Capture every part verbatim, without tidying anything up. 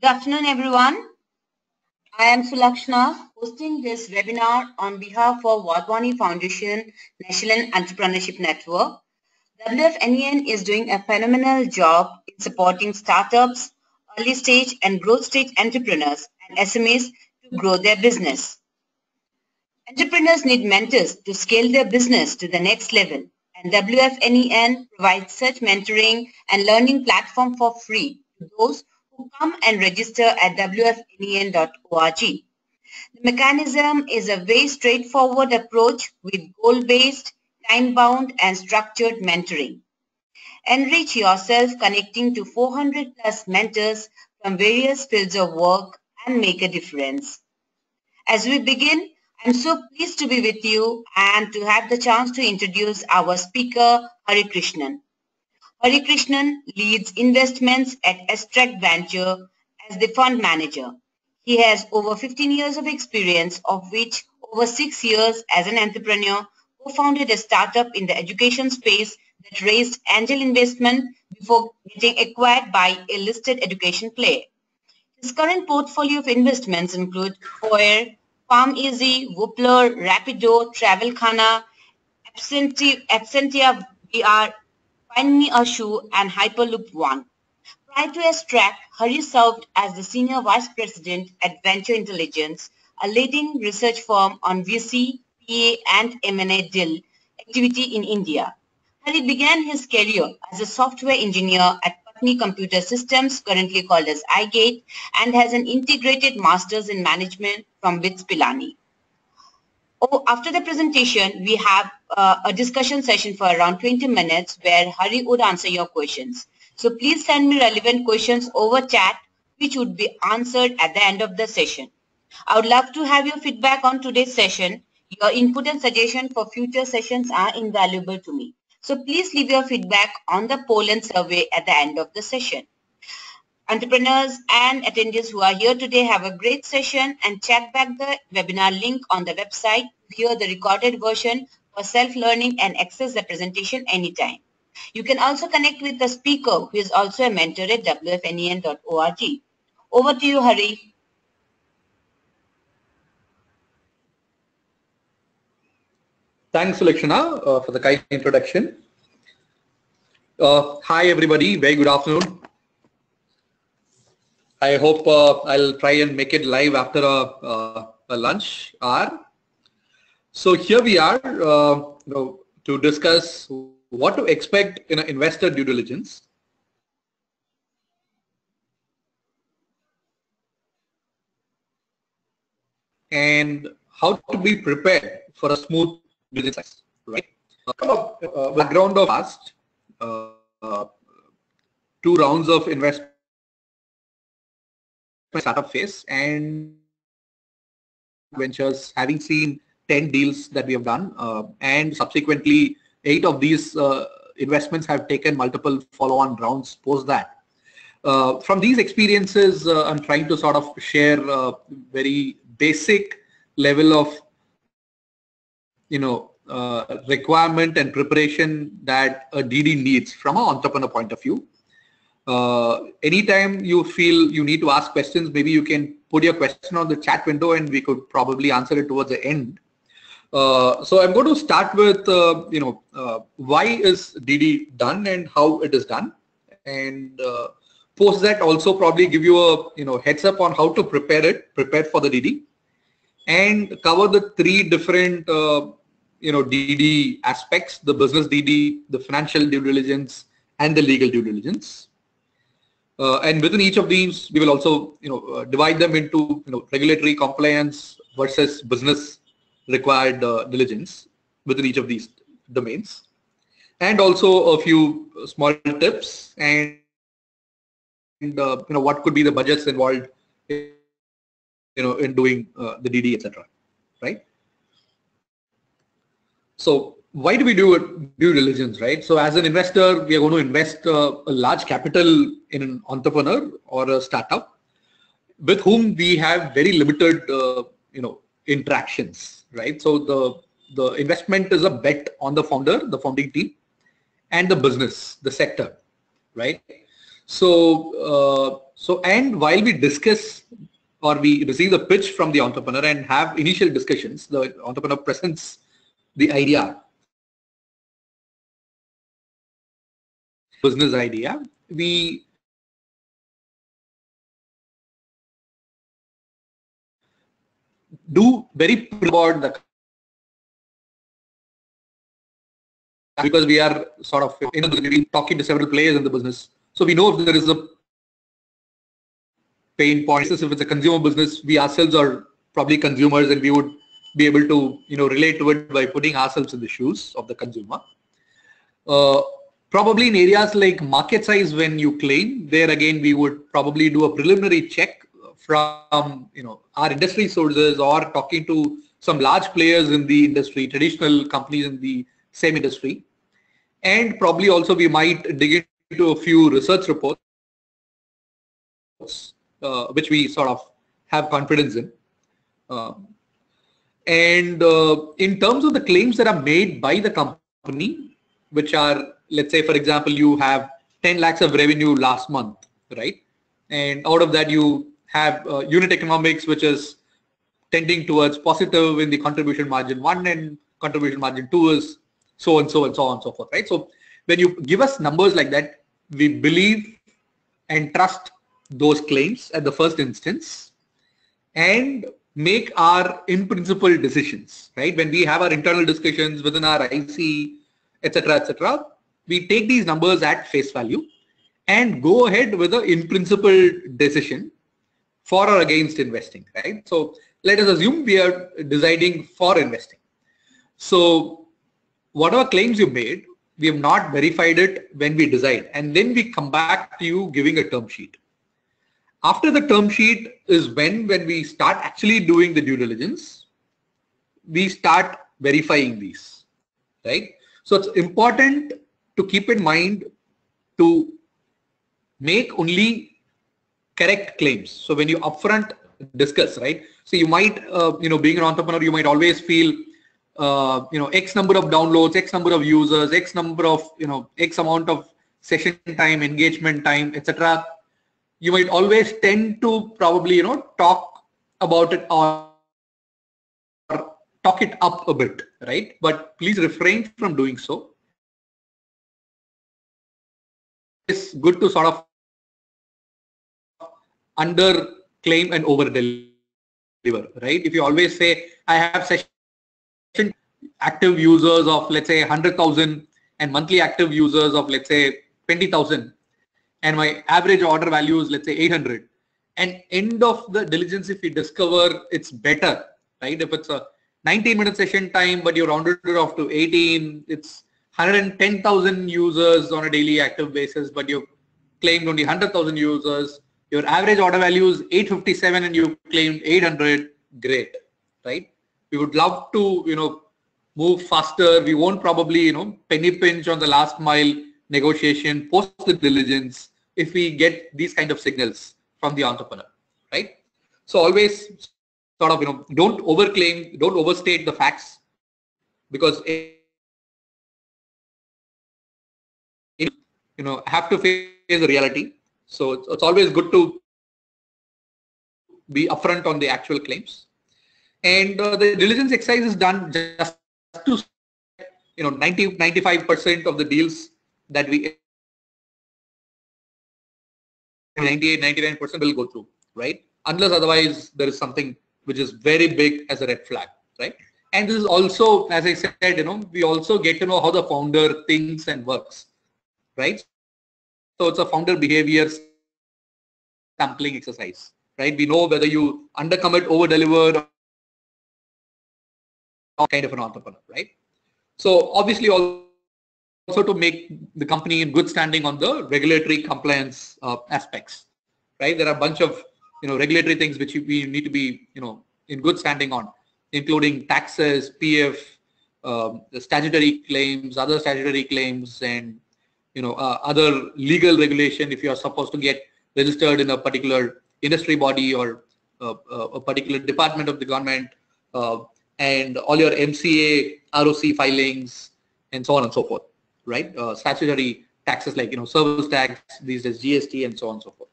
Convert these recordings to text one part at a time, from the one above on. Good afternoon, everyone. I am Sulakshna, hosting this webinar on behalf of Wadhwani Foundation National Entrepreneurship Network. W F N E N is doing a phenomenal job in supporting startups, early stage and growth stage entrepreneurs and S M Es to grow their business. Entrepreneurs need mentors to scale their business to the next level, and W F N E N provides such mentoring and learning platform for free to those who come and register at W F N E N dot org. The mechanism is a very straightforward approach with goal-based, time-bound and structured mentoring. Enrich yourself connecting to four hundred plus mentors from various fields of work and make a difference. As we begin, I'm so pleased to be with you and to have the chance to introduce our speaker, Hari Krishnan. Hari Krishnan leads investments at Astarc Ventures as the fund manager. He has over fifteen years of experience, of which over six years as an entrepreneur, co-founded a startup in the education space that raised angel investment before getting acquired by a listed education player. His current portfolio of investments include FOIR, FarmEasy, Wuppler, Rapido, Travel Khana, Absentia V R, and Hyperloop One. Prior to Astarc, Hari served as the Senior Vice President at Venture Intelligence, a leading research firm on V C, P A and M and A deal activity in India. Hari began his career as a software engineer at Patni Computer Systems, currently called as iGate, and has an integrated master's in management from B I T S Pilani. Oh, after the presentation, we have uh, a discussion session for around twenty minutes where Hari would answer your questions. So please send me relevant questions over chat, which would be answered at the end of the session. I would love to have your feedback on today's session. Your input and suggestion for future sessions are invaluable to me. So please leave your feedback on the poll and survey at the end of the session. Entrepreneurs and attendees who are here today have a great session, and check back the webinar link on the website to hear the recorded version for self-learning and access the presentation anytime. You can also connect with the speaker, who is also a mentor at W F N E N dot org. Over to you, Hari. Thanks, Lekshana, uh, for the kind introduction. Uh, hi, everybody. Very good afternoon. I hope uh, I'll try and make it live after a, uh, a lunch hour. So here we are uh, you know, to discuss what to expect in an investor due diligence. And how to be prepared for a smooth due diligence, right? Uh, uh, background of past uh, uh, two rounds of investment startup phase and ventures, having seen ten deals that we have done, uh, and subsequently eight of these uh, investments have taken multiple follow-on rounds post that. Uh, from these experiences, uh, I'm trying to sort of share a very basic level of, you know, uh, requirement and preparation that a D D needs from an entrepreneur point of view. Uh, anytime you feel you need to ask questions, maybe you can put your question on the chat window and we could probably answer it towards the end. Uh, so I'm going to start with, uh, you know, uh, why is D D done and how it is done, and uh, post that also probably give you a, you know, heads up on how to prepare it, prepare for the D D, and cover the three different, uh, you know, D D aspects, the business D D, the financial due diligence and the legal due diligence. Uh, and within each of these, we will also, you know, uh, divide them into, you know, regulatory compliance versus business required uh, diligence within each of these domains, and also a few small tips and, and uh, you know, what could be the budgets involved, in, you know, in doing uh, the D D, et cetera. Right. So why do we do due diligence, right? So as an investor, we are going to invest uh, a large capital in an entrepreneur or a startup with whom we have very limited, uh, you know, interactions, right? So the, the investment is a bet on the founder, the founding team, and the business, the sector, right? So uh, So, and while we discuss or we receive the pitch from the entrepreneur and have initial discussions, the entrepreneur presents the idea, business idea, we do very about the, because we are sort of in the, talking to several players in the business. So we know if there is a pain points. If it's a consumer business, we ourselves are probably consumers and we would be able to, you know, relate to it by putting ourselves in the shoes of the consumer. Uh, probably in areas like market size, when you claim, there again, we would probably do a preliminary check from, you know, our industry sources or talking to some large players in the industry, traditional companies in the same industry. And probably also we might dig into a few research reports, Uh, which we sort of have confidence in. Uh, and uh, in terms of the claims that are made by the company, which are, let's say, for example, you have ten lakhs of revenue last month, right? And out of that, you have uh, unit economics, which is tending towards positive in the contribution margin one and contribution margin two is so and so and so on and so forth, right? So when you give us numbers like that, we believe and trust those claims at the first instance and make our in principle decisions, right? When we have our internal discussions within our I C, et cetera, et cetera, we take these numbers at face value and go ahead with an in principle decision for or against investing, right? So let us assume we are deciding for investing. So whatever claims you made, we have not verified it when we decide, and then we come back to you giving a term sheet. After the term sheet is when, when we start actually doing the due diligence, we start verifying these, right? So it's important to keep in mind to make only correct claims. So when you upfront discuss, right? So you might, uh, you know, being an entrepreneur, you might always feel, uh, you know, X number of downloads, X number of users, X number of, you know, X amount of session time, engagement time, et cetera. You might always tend to probably, you know, talk about it or, or talk it up a bit, right? But please refrain from doing so. It's good to sort of under claim and over deliver, right? If you always say, I have session active users of, let's say, one hundred thousand and monthly active users of, let's say, twenty thousand. And my average order value is, let's say, eight hundred. And end of the diligence, if you discover it's better, right? If it's a nineteen minute session time, but you rounded it off to eighteen, it's one hundred ten thousand users on a daily active basis, but you've claimed only one hundred thousand users. Your average order value is eight fifty-seven and you claimed eight hundred, great, right? We would love to, you know, move faster. We won't probably, you know, penny pinch on the last mile negotiation, post the diligence, if we get these kind of signals from the entrepreneur, right? So always sort of, you know, don't overclaim, don't overstate the facts, because, you know, have to face the reality. So it's, it's always good to be upfront on the actual claims. And uh, the diligence exercise is done just to, you know, ninety, ninety-five percent of the deals that we ninety-eight, ninety-nine percent will go through, right? Unless otherwise there is something which is very big as a red flag, right? And this is also, as I said, you know, we also get to know how the founder thinks and works, right? So it's a founder behavior sampling exercise, right? We know whether you undercommit, overdeliver, or kind of an entrepreneur, right? So obviously all also to make the company in good standing on the regulatory compliance uh, aspects, right? There are a bunch of, you know, regulatory things which we need to be, you know, in good standing on, including taxes, P F, um, the statutory claims, other statutory claims, and, you know, uh, other legal regulation if you are supposed to get registered in a particular industry body or uh, uh, a particular department of the government, uh, and all your M C A, R O C filings, and so on and so forth. Right, uh, statutory taxes like, you know, service tax, these days G S T and so on and so forth.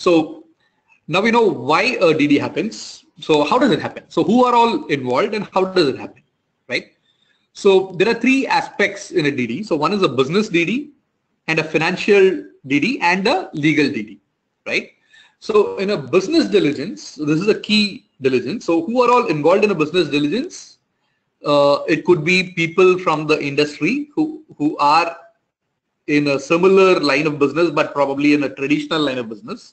So now we know why a D D happens. So how does it happen? So who are all involved and how does it happen, right? So there are three aspects in a D D. So one is a business D D and a financial D D and a legal D D, right? So in a business diligence, this is a key diligence. So who are all involved in a business diligence? Uh, it could be people from the industry who, who are in a similar line of business, but probably in a traditional line of business,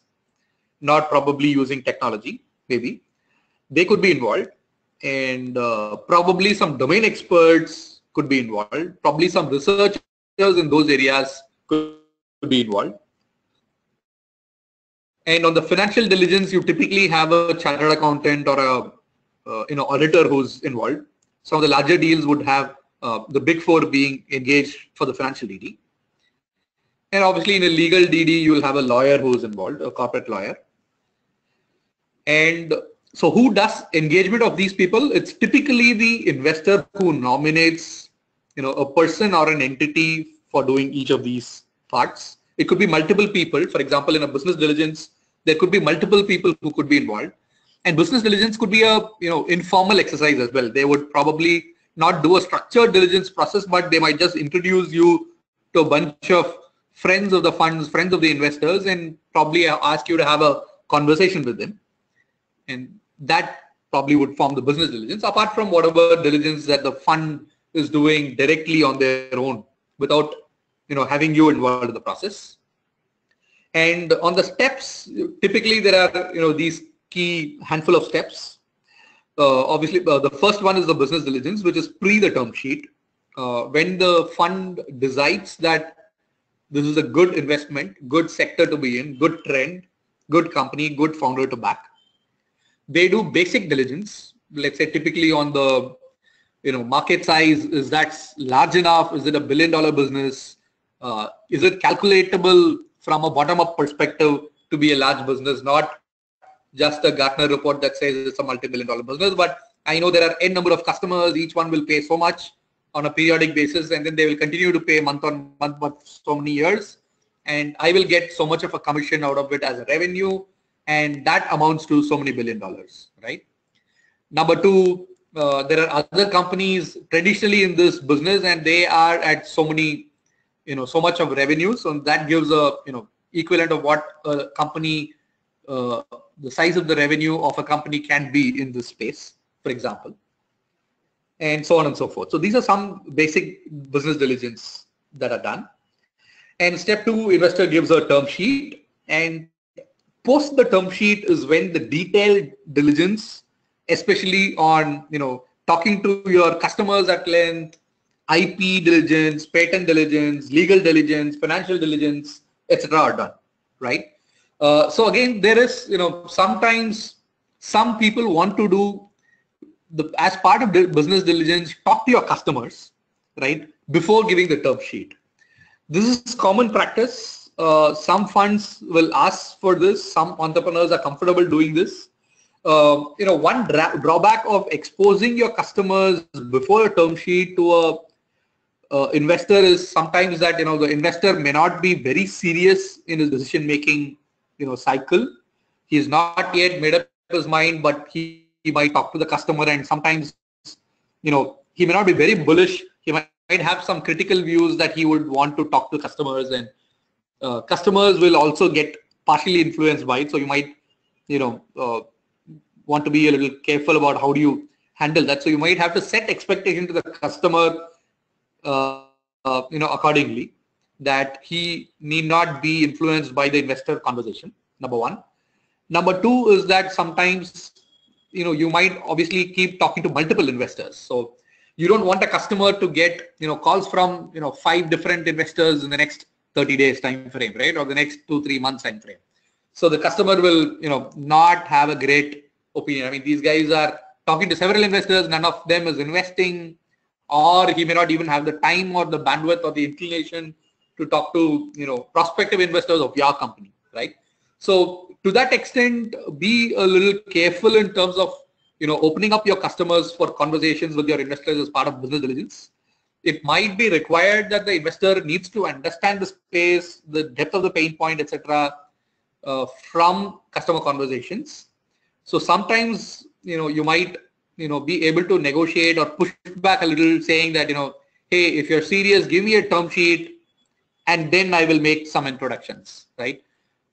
not probably using technology, maybe. They could be involved, and uh, probably some domain experts could be involved, probably some researchers in those areas could be involved. And on the financial diligence, you typically have a chartered accountant or a uh, you know, auditor who's involved. Some of the larger deals would have uh, the big four being engaged for the financial D D. And obviously in a legal D D, you'll have a lawyer who's involved, a corporate lawyer. And so who does engagement of these people? It's typically the investor who nominates, you know, a person or an entity for doing each of these parts. It could be multiple people. For example, in a business diligence, there could be multiple people who could be involved. And business diligence could be a, you know, informal exercise as well. They would probably not do a structured diligence process, but they might just introduce you to a bunch of friends of the funds, friends of the investors, and probably ask you to have a conversation with them. And that probably would form the business diligence, apart from whatever diligence that the fund is doing directly on their own without, you know, having you involved in the process. And on the steps, typically there are, you know, these key handful of steps. Uh, obviously, uh, the first one is the business diligence, which is pre the term sheet. Uh, when the fund decides that this is a good investment, good sector to be in, good trend, good company, good founder to back, they do basic diligence, let's say typically on the, you know, market size. Is that large enough? Is it a billion dollar business? Uh, is it calculatable from a bottom up perspective to be a large business, not just a Gartner report that says it's a multi-billion dollar business, but I know there are n number of customers, each one will pay so much on a periodic basis, and then they will continue to pay month on month for so many years, and I will get so much of a commission out of it as a revenue, and that amounts to so many billion dollars, right? Number two, uh, there are other companies traditionally in this business, and they are at so many, you know, so much of revenue. So that gives a, you know, equivalent of what a company, uh, the size of the revenue of a company can be in this space, for example, and so on and so forth. So these are some basic business diligence that are done. And step two, investor gives a term sheet, and post the term sheet is when the detailed diligence, especially on, you know, talking to your customers at length, I P diligence, patent diligence, legal diligence, financial diligence, et cetera are done, right? Uh, so again, there is, you know, sometimes some people want to do the, as part of the business diligence, talk to your customers, right, before giving the term sheet. This is common practice. Uh, some funds will ask for this. Some entrepreneurs are comfortable doing this. Uh, you know, one drawback of exposing your customers before a term sheet to a uh, investor is sometimes that, you know, the investor may not be very serious in his decision-making, you know, cycle. He has not yet made up his mind, but he, he might talk to the customer, and sometimes, you know, he may not be very bullish. He might, might have some critical views that he would want to talk to customers, and Uh, customers will also get partially influenced by it. So you might, you know, uh, want to be a little careful about how do you handle that. So you might have to set expectation to the customer, uh, uh, you know, accordingly, that he need not be influenced by the investor conversation, number one. Number two is that sometimes, you know, you might obviously keep talking to multiple investors. So you don't want a customer to get, you know, calls from, you know, five different investors in the next thirty days time frame, right? Or the next two, three months time frame. So the customer will, you know, not have a great opinion. I mean, these guys are talking to several investors, none of them is investing, or he may not even have the time or the bandwidth or the inclination to talk to, you know, prospective investors of your company, right? So to that extent, be a little careful in terms of, you know, opening up your customers for conversations with your investors as part of business diligence. It might be required that the investor needs to understand the space, the depth of the pain point, et cetera, uh, from customer conversations. So sometimes, you know, you might, you know, be able to negotiate or push back a little, saying that, you know, hey, if you're serious, give me a term sheet and then I will make some introductions, right?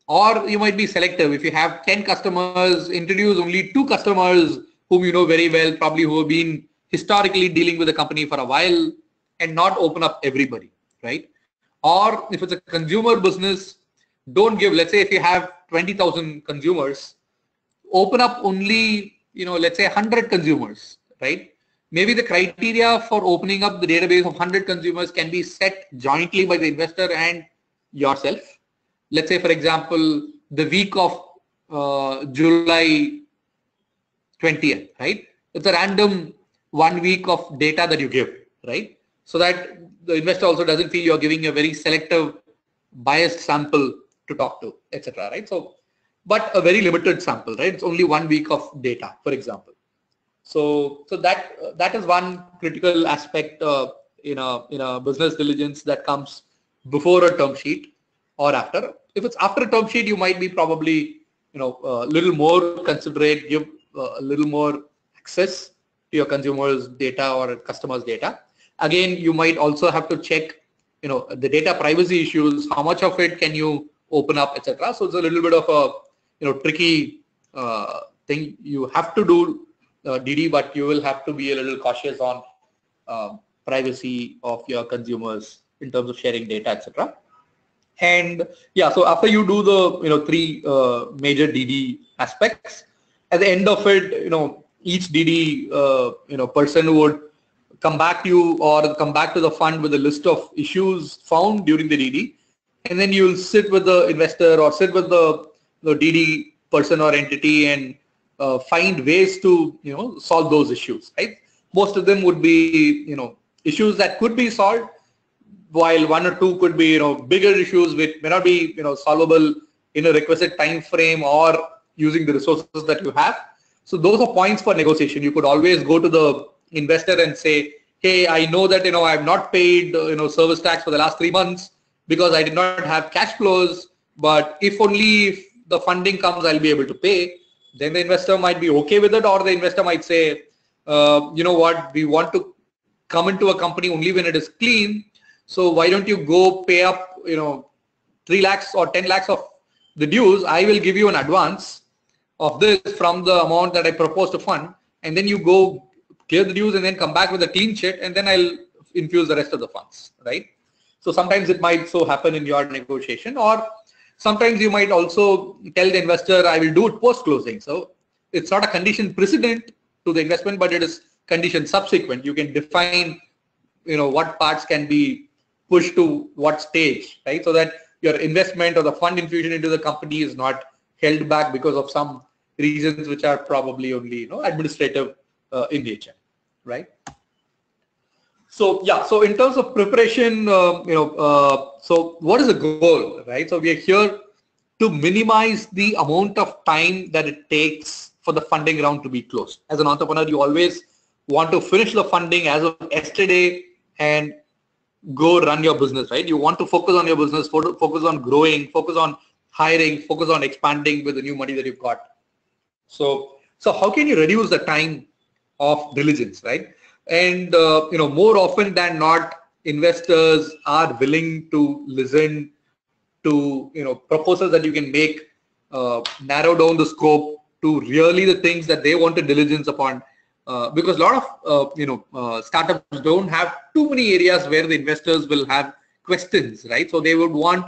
Or you might be selective. If you have ten customers, introduce only two customers whom you know very well, probably who have been historically dealing with the company for a while, and not open up everybody, right? Or if it's a consumer business, don't give, let's say if you have twenty thousand consumers, open up only, you know, let's say one hundred consumers, right? Maybe the criteria for opening up the database of one hundred consumers can be set jointly by the investor and yourself. Let's say, for example, the week of uh, July twentieth, right? It's a random one week of data that you give, right? So that the investor also doesn't feel you're giving a very selective, biased sample to talk to, et cetera, right? So, but a very limited sample, right? It's only one week of data, for example. So, so that uh, that is one critical aspect uh, in a in a business diligence that comes before a term sheet or after. If it's after a term sheet, you might be probably, you know, a little more considerate, give a little more access to your consumers' data or customers' data. Again, you might also have to check, you know, the data privacy issues, how much of it can you open up, et cetera. So it's a little bit of a, you know, tricky uh, thing you have to do. Uh, D D, but you will have to be a little cautious on uh, privacy of your consumers in terms of sharing data, et cetera. And yeah, so after you do the, you know, three uh, major D D aspects, at the end of it, you know, each D D, uh, you know, person would come back to you or come back to the fund with a list of issues found during the D D, and then you'll sit with the investor or sit with the, the D D person or entity and Uh, find ways to, you know, solve those issues, right? Most of them would be, you know, issues that could be solved, while one or two could be, you know, bigger issues which may not be, you know, solvable in a requisite time frame or using the resources that you have. So those are points for negotiation. You could always go to the investor and say, hey, I know that, you know, I have not paid, you know, service tax for the last three months because I did not have cash flows, but if only if the funding comes, I'll be able to pay. Then the investor might be okay with it, or the investor might say, uh, you know what, we want to come into a company only when it is clean. So why don't you go pay up, you know, three lakhs or ten lakhs of the dues. I will give you an advance of this from the amount that I propose to fund. And then you go clear the dues and then come back with a clean sheet, and then I'll infuse the rest of the funds, right? So sometimes it might so happen in your negotiation, or sometimes you might also tell the investor, I will do it post-closing. So it's not a condition precedent to the investment, but it is condition subsequent. You can define, you know, what parts can be pushed to what stage, right? So that your investment or the fund infusion into the company is not held back because of some reasons which are probably only, you know, administrative uh, in nature, right? So yeah, so in terms of preparation, uh, you know, uh, so what is the goal, right? So we are here to minimize the amount of time that it takes for the funding round to be closed. As an entrepreneur, you always want to finish the funding as of yesterday and go run your business, right? You want to focus on your business, focus on growing, focus on hiring, focus on expanding with the new money that you've got. So, so how can you reduce the time of diligence, right? And, uh, you know, more often than not, investors are willing to listen to, you know, proposals that you can make, uh, narrow down the scope to really the things that they want to diligence upon. Uh, because a lot of, uh, you know, uh, startups don't have too many areas where the investors will have questions, right? So they would want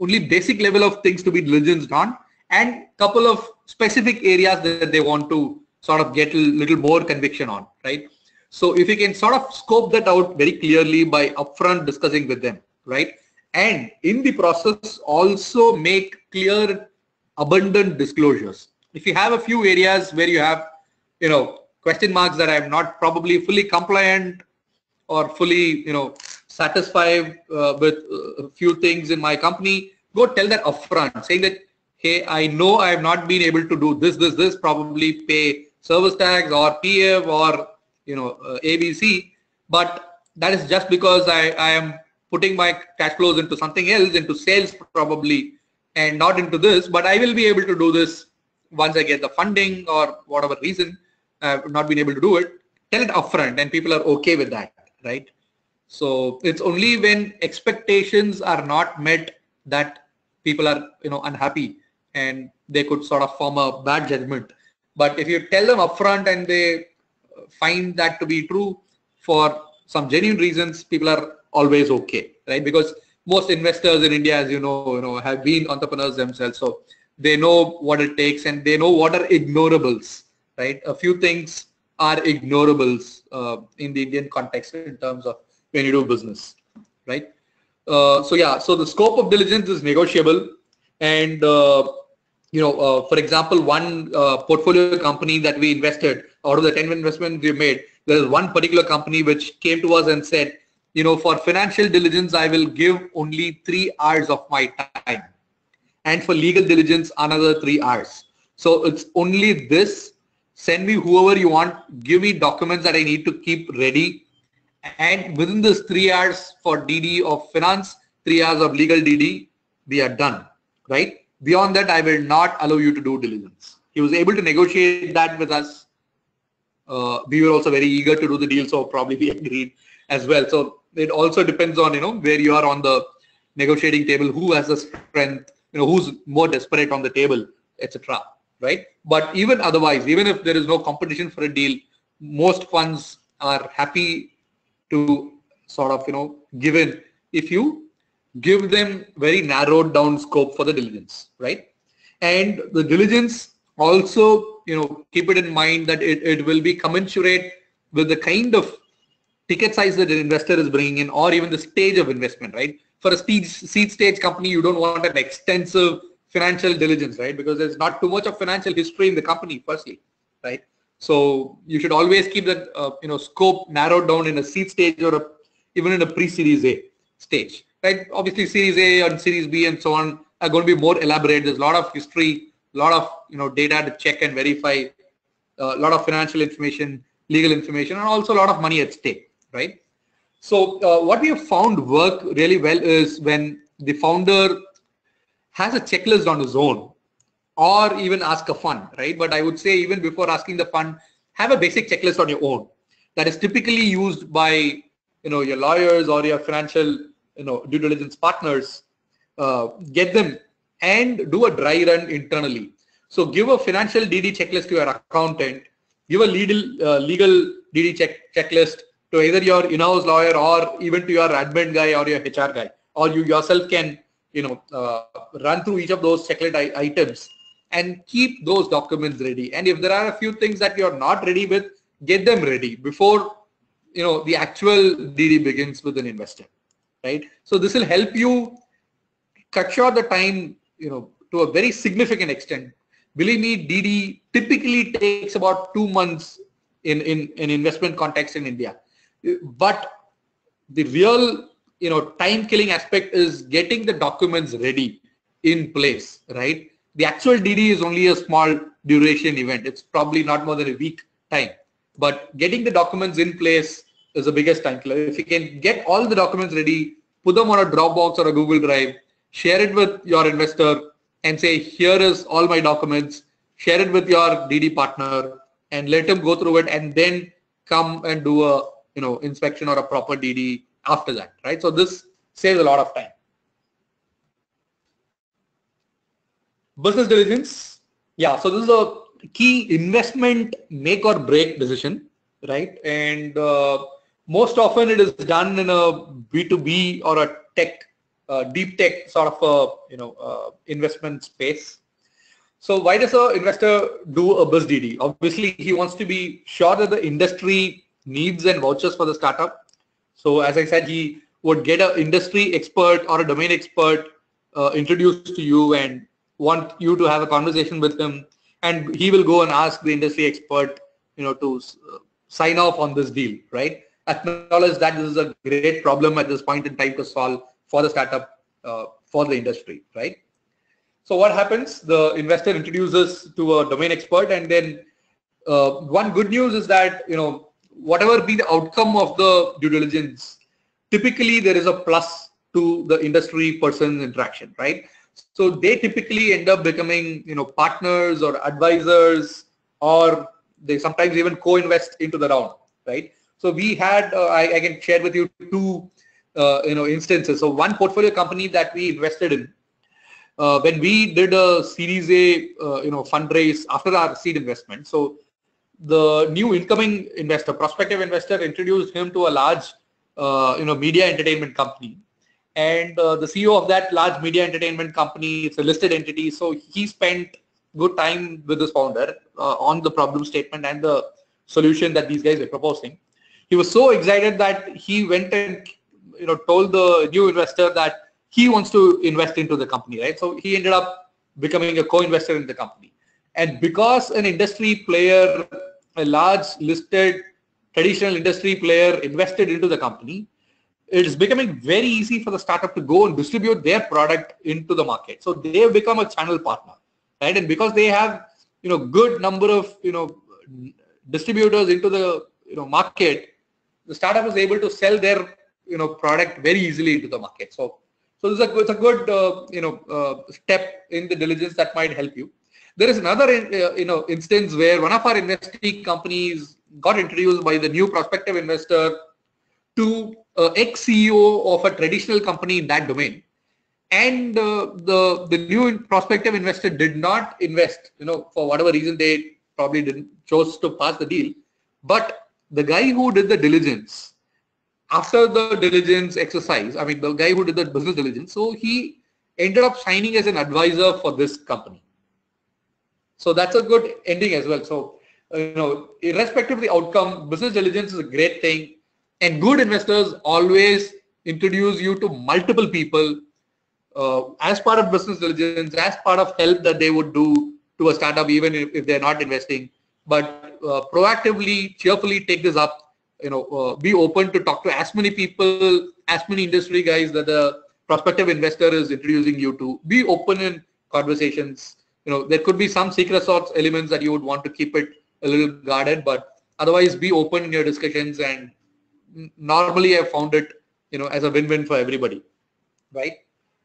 only basic level of things to be diligenced on, and couple of specific areas that they want to sort of get a little more conviction on, right? So if you can sort of scope that out very clearly by upfront discussing with them, right? And in the process also make clear, abundant disclosures. If you have a few areas where you have, you know, question marks that I'm not probably fully compliant or fully, you know, satisfied uh, with a few things in my company, go tell that upfront, saying that, hey, I know I have not been able to do this, this, this, probably pay service tax or P F or, you know, uh, A B C, but that is just because I, I am putting my cash flows into something else, into sales probably, and not into this, but I will be able to do this once I get the funding or whatever reason I've not been able to do it. Tell it upfront, and people are okay with that, right? So it's only when expectations are not met that people are, you know, unhappy, and they could sort of form a bad judgment. But if you tell them upfront and they find that to be true for some genuine reasons, people are always okay, right? Because most investors in India, as you know, you know, have been entrepreneurs themselves, so they know what it takes, and they know what are ignorables, right? A few things are ignorables uh, in the Indian context in terms of when you do business, right? Uh, so yeah, so the scope of diligence is negotiable, and uh, you know, uh, for example, one uh, portfolio company that we invested, out of the ten investments we made, there is one particular company which came to us and said, you know, for financial diligence, I will give only three hours of my time, and for legal diligence, another three hours. So it's only this. Send me whoever you want. Give me documents that I need to keep ready, and within this three hours for D D of finance, three hours of legal D D, we are done, right? Beyond that, I will not allow you to do diligence. He was able to negotiate that with us. Uh, we were also very eager to do the deal, so probably we agreed as well. So it also depends on, you know, where you are on the negotiating table, who has the strength, you know, who's more desperate on the table, et cetera. Right? But even otherwise, even if there is no competition for a deal, most funds are happy to sort of, you know, give in if you give them very narrowed down scope for the diligence, right? And the diligence also, you know, keep it in mind that it, it will be commensurate with the kind of ticket size that an investor is bringing in, or even the stage of investment, right? For a seed, seed stage company, you don't want an extensive financial diligence, right? Because there's not too much of financial history in the company, firstly, right? So you should always keep that, uh, you know, scope narrowed down in a seed stage, or a, even in a pre-series A stage, right? Obviously, series A and series B and so on are going to be more elaborate. There's a lot of history, a lot of, you know, data to check and verify, a uh, lot of financial information, legal information, and also a lot of money at stake, right? So uh, what we have found work really well is when the founder has a checklist on his own, or even ask a fund, right? But I would say even before asking the fund, have a basic checklist on your own that is typically used by, you know, your lawyers or your financial, you know, due diligence partners. Uh, get them and do a dry run internally. So give a financial D D checklist to your accountant, give a legal uh, legal D D check checklist to either your in-house lawyer or even to your admin guy or your H R guy, or you yourself can, you know, uh, run through each of those checklist items and keep those documents ready. And if there are a few things that you're not ready with, get them ready before, you know, the actual D D begins with an investor, right? So this will help you cut short the time, you know, to a very significant extent. Believe me, D D typically takes about two months in, in, in investment context in India. But the real, you know, time killing aspect is getting the documents ready in place, right? The actual D D is only a small duration event. It's probably not more than a week time, but getting the documents in place is the biggest time killer. If you can get all the documents ready, put them on a Dropbox or a Google Drive, share it with your investor and say, here is all my documents, share it with your D D partner and let him go through it, and then come and do a, you know, inspection or a proper D D after that, right? So this saves a lot of time. Business diligence, yeah, so this is a key investment make or break decision, right? And uh, most often it is done in a B two B or a tech, uh, deep tech sort of a, you know, uh, investment space. So why does an investor do a biz D D? Obviously, he wants to be sure that the industry needs and vouchers for the startup. So as I said, he would get an industry expert or a domain expert uh, introduced to you and want you to have a conversation with him, and he will go and ask the industry expert, you know, to uh, sign off on this deal, right? Acknowledge that this is a great problem at this point in time to solve for the startup, uh, for the industry, right? So what happens? The investor introduces to a domain expert, and then uh, one good news is that, you know, whatever be the outcome of the due diligence, typically there is a plus to the industry person interaction, right? So they typically end up becoming, you know, partners or advisors, or they sometimes even co-invest into the round, right? So we had, uh, I, I can share with you two, uh, you know, instances. So one portfolio company that we invested in, uh, when we did a Series A, uh, you know, fundraise after our seed investment. So the new incoming investor, prospective investor, introduced him to a large, uh, you know, media entertainment company. And uh, the C E O of that large media entertainment company, it's a listed entity, so he spent good time with this founder uh, on the problem statement and the solution that these guys were proposing. He was so excited that he went and, you know, told the new investor that he wants to invest into the company, right? So he ended up becoming a co-investor in the company. And because an industry player, a large listed traditional industry player, invested into the company, it's becoming very easy for the startup to go and distribute their product into the market. So they have become a channel partner, right? And because they have, you know, good number of, you know, distributors into the, you know, market, the startup is able to sell their, you know, product very easily into the market. So, so this is a, it's a good, uh, you know, uh, step in the diligence that might help you. There is another, uh, you know, instance where one of our investee companies got introduced by the new prospective investor to uh, ex-C E O of a traditional company in that domain, and uh, the the new prospective investor did not invest. You know, for whatever reason, they probably didn't chose to pass the deal. But the guy who did the diligence, after the diligence exercise, I mean, the guy who did the business diligence, so he ended up signing as an advisor for this company. So that's a good ending as well. So uh, you know, irrespective of the outcome, business diligence is a great thing. And good investors always introduce you to multiple people uh, as part of business diligence, as part of help that they would do to a startup, even if, if they're not investing. But uh, proactively, cheerfully take this up. You know, uh, be open to talk to as many people, as many industry guys that the prospective investor is introducing you to. Be open in conversations. You know, there could be some secret sauce elements that you would want to keep it a little guarded, but otherwise be open in your discussions. And normally I found it, you know, as a win-win for everybody, right?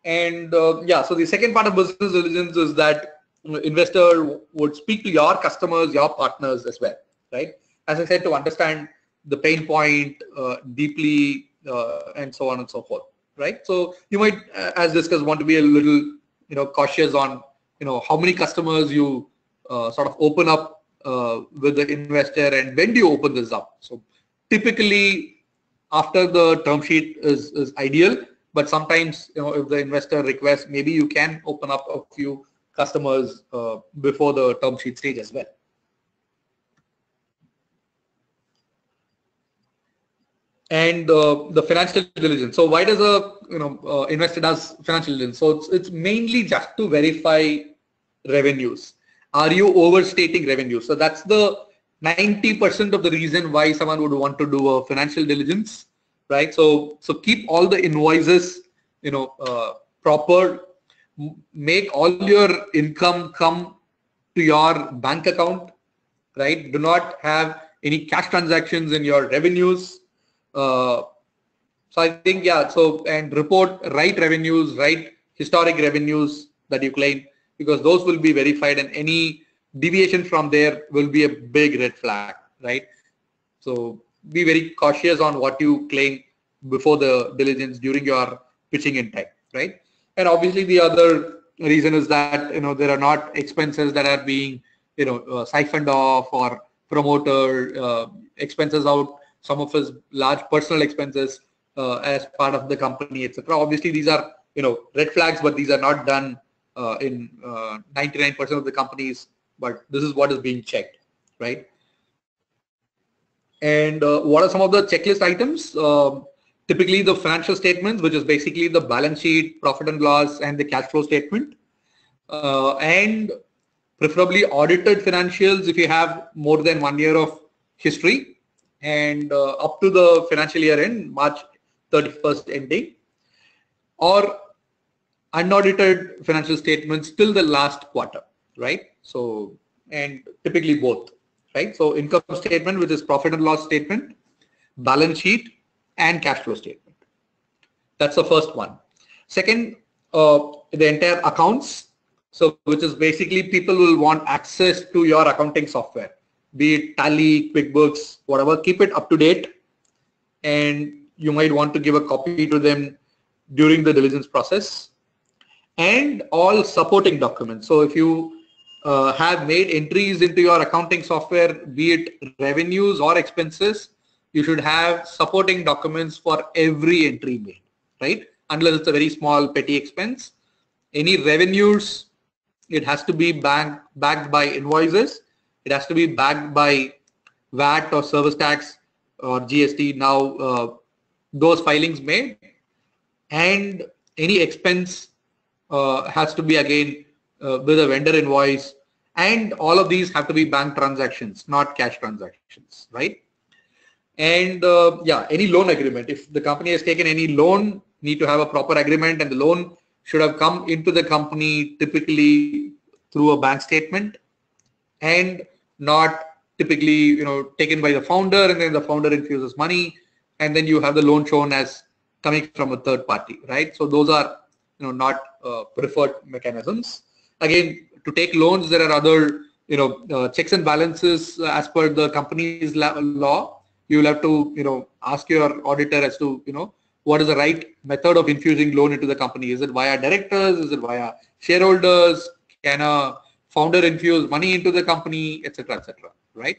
And uh, yeah, so the second part of business diligence is that, you know, investor would speak to your customers, your partners as well, right? As I said, to understand the pain point uh, deeply uh, and so on and so forth, right? So you might, as discussed, want to be a little, you know, cautious on, you know, how many customers you uh, sort of open up uh, with the investor, and when do you open this up? So typically after the term sheet is, is ideal, but sometimes, you know, if the investor requests, maybe you can open up a few customers uh, before the term sheet stage as well. And uh, the financial diligence. So why does a, you know, uh, investor does financial diligence? So it's, it's mainly just to verify revenues. Are you overstating revenues? So that's the ninety percent of the reason why someone would want to do a financial diligence, right? So, so keep all the invoices, you know, uh, proper. Make all your income come to your bank account, right? Do not have any cash transactions in your revenues. Uh, so I think, yeah, so, and report right revenues, right historic revenues that you claim, because those will be verified, and any deviation from there will be a big red flag, right? So be very cautious on what you claim before the diligence during your pitching in time, right? And obviously the other reason is that, you know, there are not expenses that are being, you know, uh, siphoned off, or promoter uh, expenses out, some of his large personal expenses uh, as part of the company, et cetera. Obviously these are, you know, red flags, but these are not done uh, in ninety-nine percent uh, of the companies. But this is what is being checked, right? And uh, what are some of the checklist items? Uh, typically the financial statements, which is basically the balance sheet, profit and loss, and the cash flow statement. Uh, and preferably audited financials if you have more than one year of history, and uh, up to the financial year end, March thirty-first ending, or unaudited financial statements till the last quarter, right? So, and typically both, right? So income statement, which is profit and loss statement, balance sheet, and cash flow statement. That's the first one. Second, uh, the entire accounts. So which is basically people will want access to your accounting software, be it Tally, QuickBooks, whatever, keep it up to date. And you might want to give a copy to them during the diligence process, and all supporting documents. So if you uh, have made entries into your accounting software, be it revenues or expenses, you should have supporting documents for every entry made, right? Unless it's a very small petty expense. Any revenues, it has to be bank, backed by invoices. It has to be backed by V A T or service tax or G S T, now uh, those filings made. And any expense uh, has to be again uh, with a vendor invoice, and all of these have to be bank transactions, not cash transactions, right? And uh, yeah, any loan agreement. If the company has taken any loan, need to have a proper agreement, and the loan should have come into the company typically through a bank statement, and not typically, you know, taken by the founder and then the founder infuses money and then you have the loan shown as coming from a third party, right? So those are, you know, not uh, preferred mechanisms. Again, to take loans, there are other, you know, uh, checks and balances uh, as per the company's law. You'll have to, you know, ask your auditor as to, you know, what is the right method of infusing loan into the company? Is it via directors? Is it via shareholders? Can a founder infuse money into the company, et cetera, et cetera, right?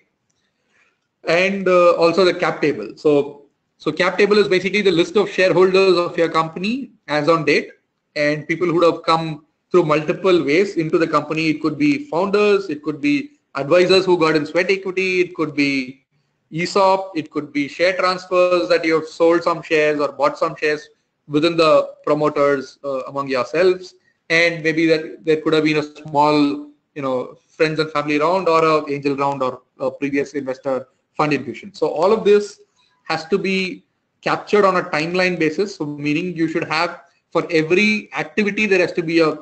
And uh, also the cap table. So. So cap table is basically the list of shareholders of your company as on date, and people who have come through multiple ways into the company. It could be founders, it could be advisors who got in sweat equity, it could be E S O P, it could be share transfers that you have sold some shares or bought some shares within the promoters uh, among yourselves, and maybe that there could have been a small, you know, friends and family round or an angel round or a previous investor fund infusion. So all of this has to be captured on a timeline basis. So meaning you should have, for every activity, there has to be a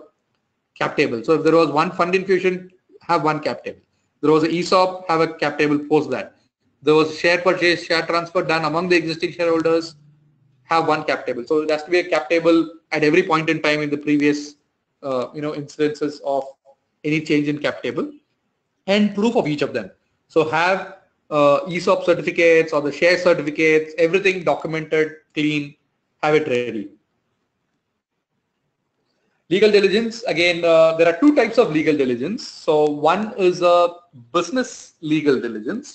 cap table. So if there was one fund infusion, have one cap table. There was an E S O P, have a cap table post that. There was share purchase, share transfer done among the existing shareholders, have one cap table. So there has to be a cap table at every point in time in the previous uh, you know, instances of any change in cap table, and proof of each of them. So have Uh, E S O P certificates or the share certificates, everything documented, clean, have it ready. Legal diligence, again, uh, there are two types of legal diligence. So one is a business legal diligence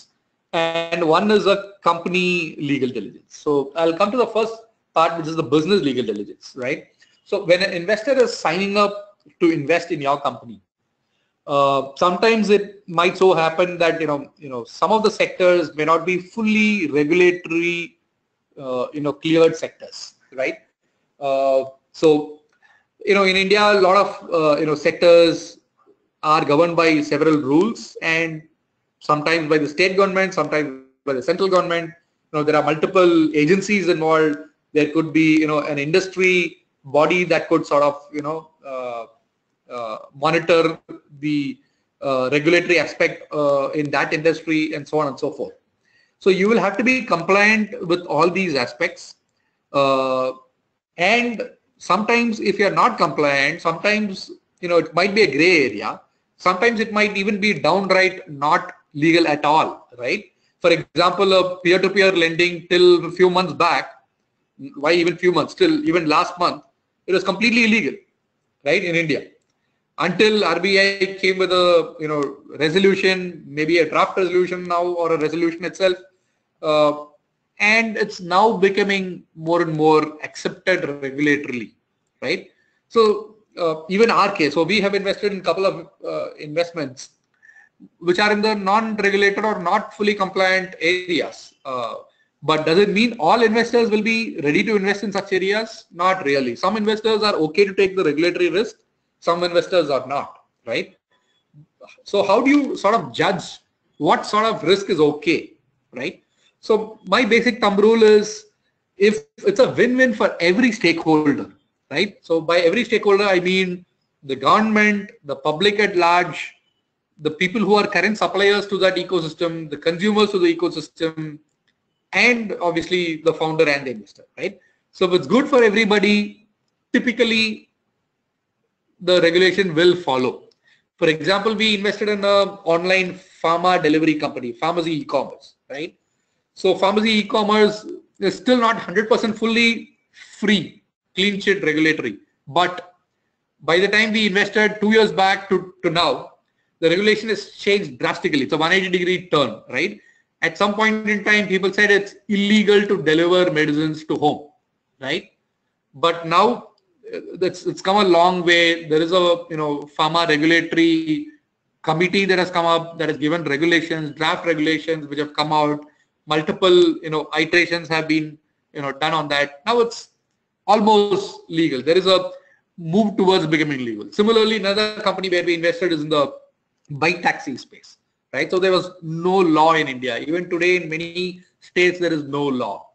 and one is a company legal diligence. So I'll come to the first part, which is the business legal diligence, right? So when an investor is signing up to invest in your company, Uh, sometimes it might so happen that, you know, you know, some of the sectors may not be fully regulatory, uh, you know, cleared sectors, right? Uh, so, you know, in India, a lot of, uh, you know, sectors are governed by several rules, and sometimes by the state government, sometimes by the central government. You know, there are multiple agencies involved. There could be, you know, an industry body that could sort of, you know, uh, Uh, monitor the uh, regulatory aspect uh, in that industry, and so on and so forth. So you will have to be compliant with all these aspects, uh, and sometimes if you're not compliant, sometimes, you know, it might be a gray area. Sometimes it might even be downright not legal at all, right? For example, a peer-to-peer lending till a few months back, why even few months, till even last month, it was completely illegal, right, in India. Until R B I came with a, you know, resolution, maybe a draft resolution now or a resolution itself, uh, and it's now becoming more and more accepted regulatorily, right? So uh, even our case, so we have invested in a couple of uh, investments which are in the non-regulated or not fully compliant areas, uh, but does it mean all investors will be ready to invest in such areas? Not really. Some investors are okay to take the regulatory risk. Some investors are not, right? So how do you sort of judge what sort of risk is okay, right? So my basic thumb rule is, if it's a win-win for every stakeholder, right? So by every stakeholder, I mean the government, the public at large, the people who are current suppliers to that ecosystem, the consumers to the ecosystem, and obviously the founder and the investor, right? So if it's good for everybody, typically the regulation will follow. For example, we invested in an online pharma delivery company, Pharmacy E-commerce, right? So Pharmacy E-commerce is still not one hundred percent fully free, clean sheet regulatory. But by the time we invested two years back to, to now, the regulation has changed drastically. It's a one hundred eighty degree turn, right? At some point in time, people said it's illegal to deliver medicines to home, right? But now it's, it's come a long way. There is a, you know, pharma regulatory committee that has come up, that has given regulations, draft regulations which have come out. Multiple, you know, iterations have been, you know, done on that. Now it's almost legal. There is a move towards becoming legal. Similarly, another company where we invested is in the bike taxi space, right? So there was no law in India. Even today in many states, there is no law.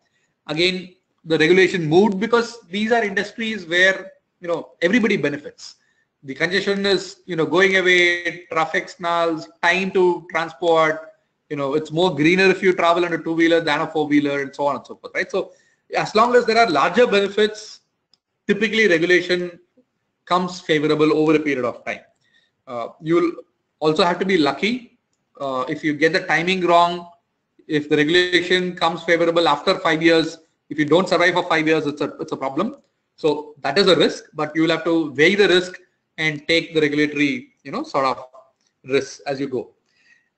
Again, the regulation moved because these are industries where, you know, everybody benefits. The congestion is, you know, going away, traffic snarls, time to transport. You know, it's more greener if you travel on a two-wheeler than a four-wheeler, and so on and so forth, right? So as long as there are larger benefits, typically regulation comes favorable over a period of time. Uh, you'll also have to be lucky. Uh, if you get the timing wrong, if the regulation comes favorable after five years, if you don't survive for five years, it's a, it's a problem. So that is a risk, but you'll have to weigh the risk and take the regulatory, you know, sort of risks as you go.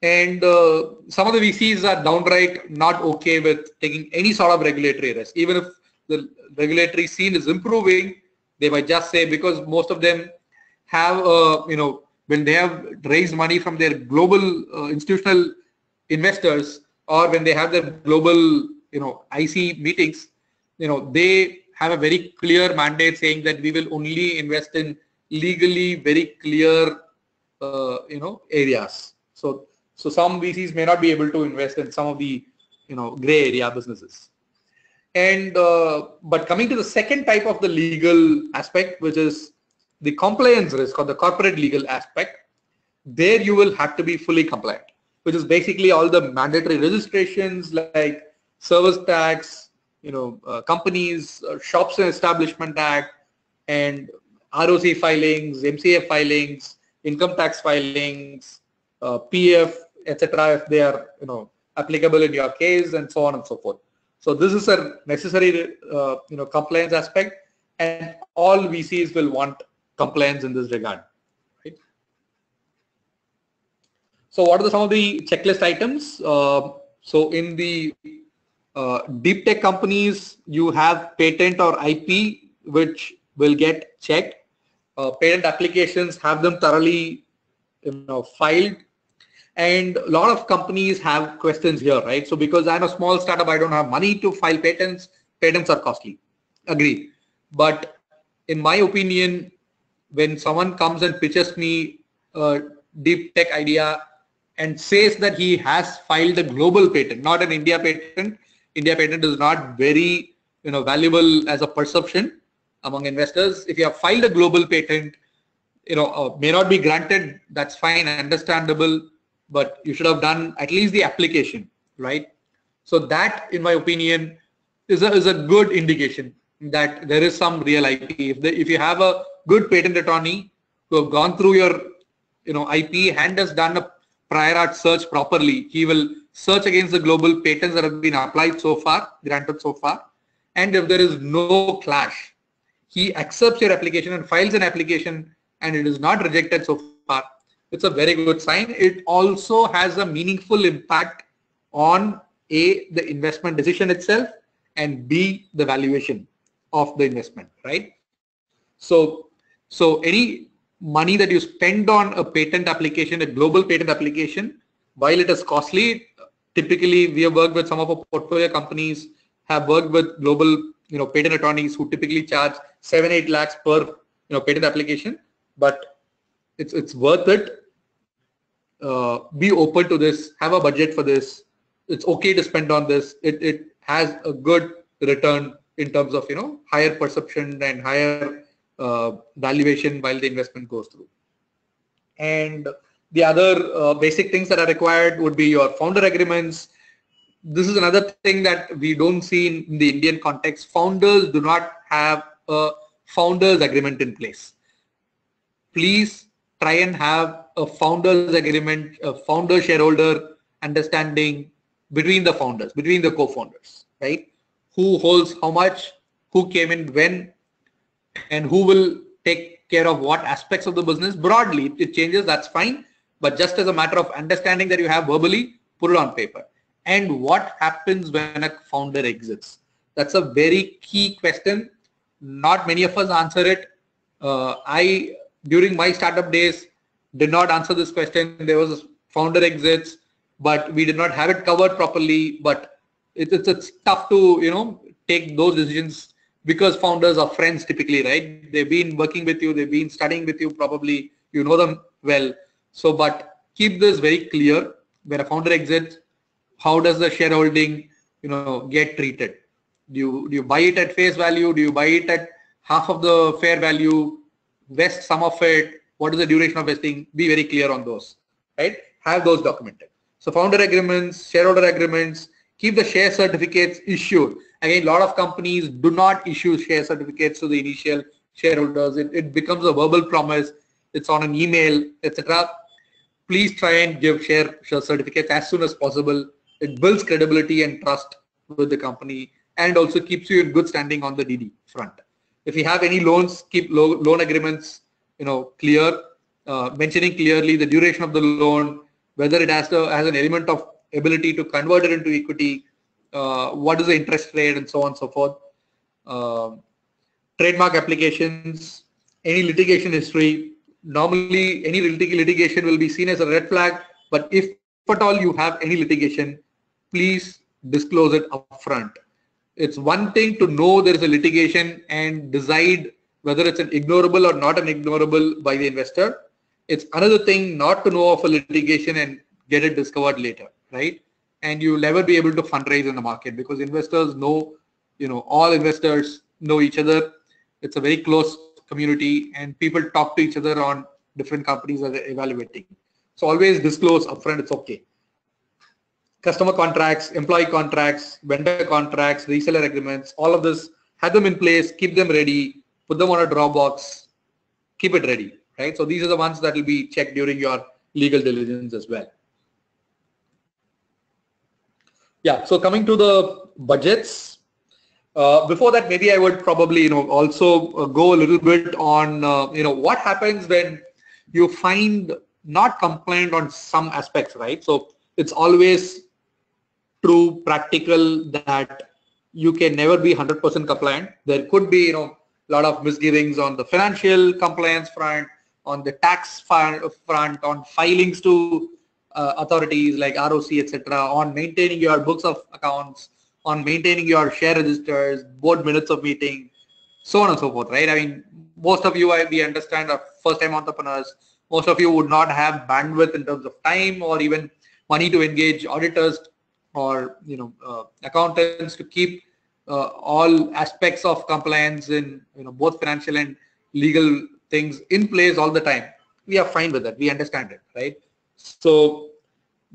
And uh, some of the V Cs are downright not okay with taking any sort of regulatory risk. Even if the regulatory scene is improving, they might just say, because most of them have, uh, you know, when they have raised money from their global uh, institutional investors, or when they have their global, you know, I C meetings, you know, they have a very clear mandate saying that we will only invest in legally very clear, uh, you know, areas. So. So some V Cs may not be able to invest in some of the, you know, gray area businesses. And uh, but coming to the second type of the legal aspect, which is the compliance risk or the corporate legal aspect, there you will have to be fully compliant, which is basically all the mandatory registrations like service tax, you know, uh, companies, uh, shops and establishment act, and R O C filings, M C A filings, income tax filings, uh, P F, et cetera, if they are, you know, applicable in your case, and so on and so forth. So this is a necessary, uh, you know, compliance aspect, and all V Cs will want compliance in this regard. Right? So what are the, some of the checklist items? Uh, so in the uh, deep tech companies, you have patent or I P, which will get checked. Uh, patent applications, have them thoroughly, you know, filed. And a lot of companies have questions here, right? So because I'm a small startup, I don't have money to file patents. Patents are costly. Agreed. But in my opinion, when someone comes and pitches me a deep tech idea and says that he has filed a global patent, not an India patent, India patent is not very, you know, valuable as a perception among investors. If you have filed a global patent, you know, uh, may not be granted, that's fine, understandable. But you should have done at least the application, right? So that, in my opinion, is a, is a good indication that there is some real I P. If, the, if you have a good patent attorney who have gone through your, you know, I P and has done a prior art search properly, he will search against the global patents that have been applied so far, granted so far. And if there is no clash, he accepts your application and files an application and it is not rejected so far. It's a very good sign. It also has a meaningful impact on A, the investment decision itself, and B, the valuation of the investment, right? So, so any money that you spend on a patent application, a global patent application, while it is costly, typically we have worked with some of our portfolio companies, have worked with global, you know, patent attorneys who typically charge seven, eight lakhs per, you know, patent application, but it's, it's worth it. Uh, be open to this, have a budget for this. It's okay to spend on this. It, it has a good return in terms of, you know, higher perception and higher uh, valuation while the investment goes through. And the other uh, basic things that are required would be your founder agreements. This is another thing that we don't see in, in the Indian context. Founders do not have a founders agreement in place. please try and have a founders agreement, a founder shareholder understanding between the founders, between the co-founders, right? Who holds how much, who came in when, and who will take care of what aspects of the business. Broadly, if it changes, that's fine. But just as a matter of understanding that you have verbally, put it on paper. And what happens when a founder exits? That's a very key question. Not many of us answer it. Uh, I, during my startup days, did not answer this question. There was founder exits, but we did not have it covered properly. But it, it's, it's tough to, you know, take those decisions because founders are friends typically, right? They've been working with you. They've been studying with you probably. You know them well. So, but keep this very clear. When a founder exits, how does the shareholding, you know, get treated? Do you, do you buy it at face value? Do you buy it at half of the fair value? Vest some of it? What is the duration of vesting? Be very clear on those, right? Have those documented. So founder agreements, shareholder agreements, keep the share certificates issued. Again, a lot of companies do not issue share certificates to the initial shareholders. It, it becomes a verbal promise. It's on an email, et cetera. Please try and give share, share certificates as soon as possible. It builds credibility and trust with the company, and also keeps you in good standing on the D D front. If you have any loans, keep lo loan agreements, you know, clear, uh, mentioning clearly the duration of the loan, whether it has, to, has an element of ability to convert it into equity, uh, what is the interest rate, and so on and so forth. Uh, trademark applications, any litigation history. Normally, any litig litigation will be seen as a red flag, but if at all you have any litigation, please disclose it upfront. It's one thing to know there is a litigation and decide whether it's an ignorable or not an ignorable by the investor. It's another thing not to know of a litigation and get it discovered later, right? And you'll never be able to fundraise in the market because investors know, you know, all investors know each other. It's a very close community and people talk to each other on different companies that they're evaluating. So always disclose upfront, it's okay. Customer contracts, employee contracts, vendor contracts, reseller agreements, all of this, have them in place, keep them ready, put them on a draw box, keep it ready, right? So these are the ones that will be checked during your legal diligence as well. Yeah, so coming to the budgets, uh, before that, maybe I would probably, you know, also uh, go a little bit on, uh, you know, what happens when you find not compliant on some aspects, right? So it's always true, practical, that you can never be one hundred percent compliant. There could be, you know, a lot of misgivings on the financial compliance front, on the tax front, on filings to uh, authorities like R O C, et cetera, on maintaining your books of accounts, on maintaining your share registers, board minutes of meeting, so on and so forth, right? I mean, most of you, I, we understand, are first-time entrepreneurs. Most of you would not have bandwidth in terms of time or even money to engage auditors or, you know, uh, accountants to keep uh, all aspects of compliance in, you know, both financial and legal things in place all the time. We are fine with that. We understand it, right? So,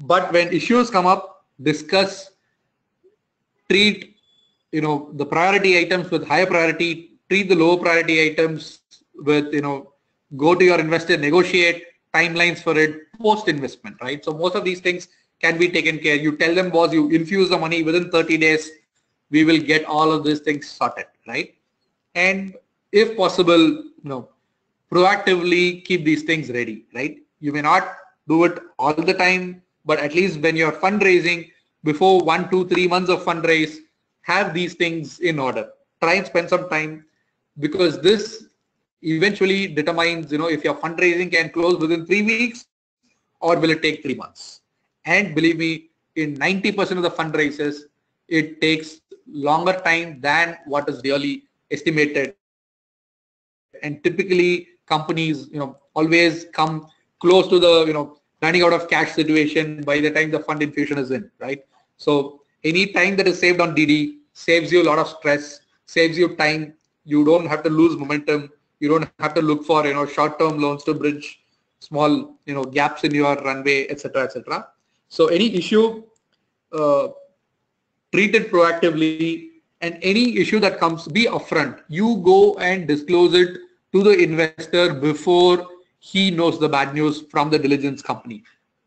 but when issues come up, discuss, treat, you know, the priority items with higher priority, treat the low priority items with, you know, go to your investor, negotiate timelines for it, post-investment, right? So most of these things can be taken care. You tell them, boss, you infuse the money within thirty days, we will get all of these things sorted, right? And if possible, you know, proactively keep these things ready, right? You may not do it all the time, but at least when you're fundraising, before one, two, three months of fundraise, have these things in order. Try and spend some time, because this eventually determines, you know, if your fundraising can close within three weeks or will it take three months. And believe me, in ninety percent of the fundraisers, it takes longer time than what is really estimated. And typically companies, you know, always come close to the, you know, running out of cash situation by the time the fund infusion is in, right? So any time that is saved on D D saves you a lot of stress, saves you time. You don't have to lose momentum. You don't have to look for, you know, short-term loans to bridge small, you know, gaps in your runway, et cetera, et cetera. So any issue, uh, treat it proactively, and any issue that comes, be upfront. You go and disclose it to the investor before he knows the bad news from the diligence company.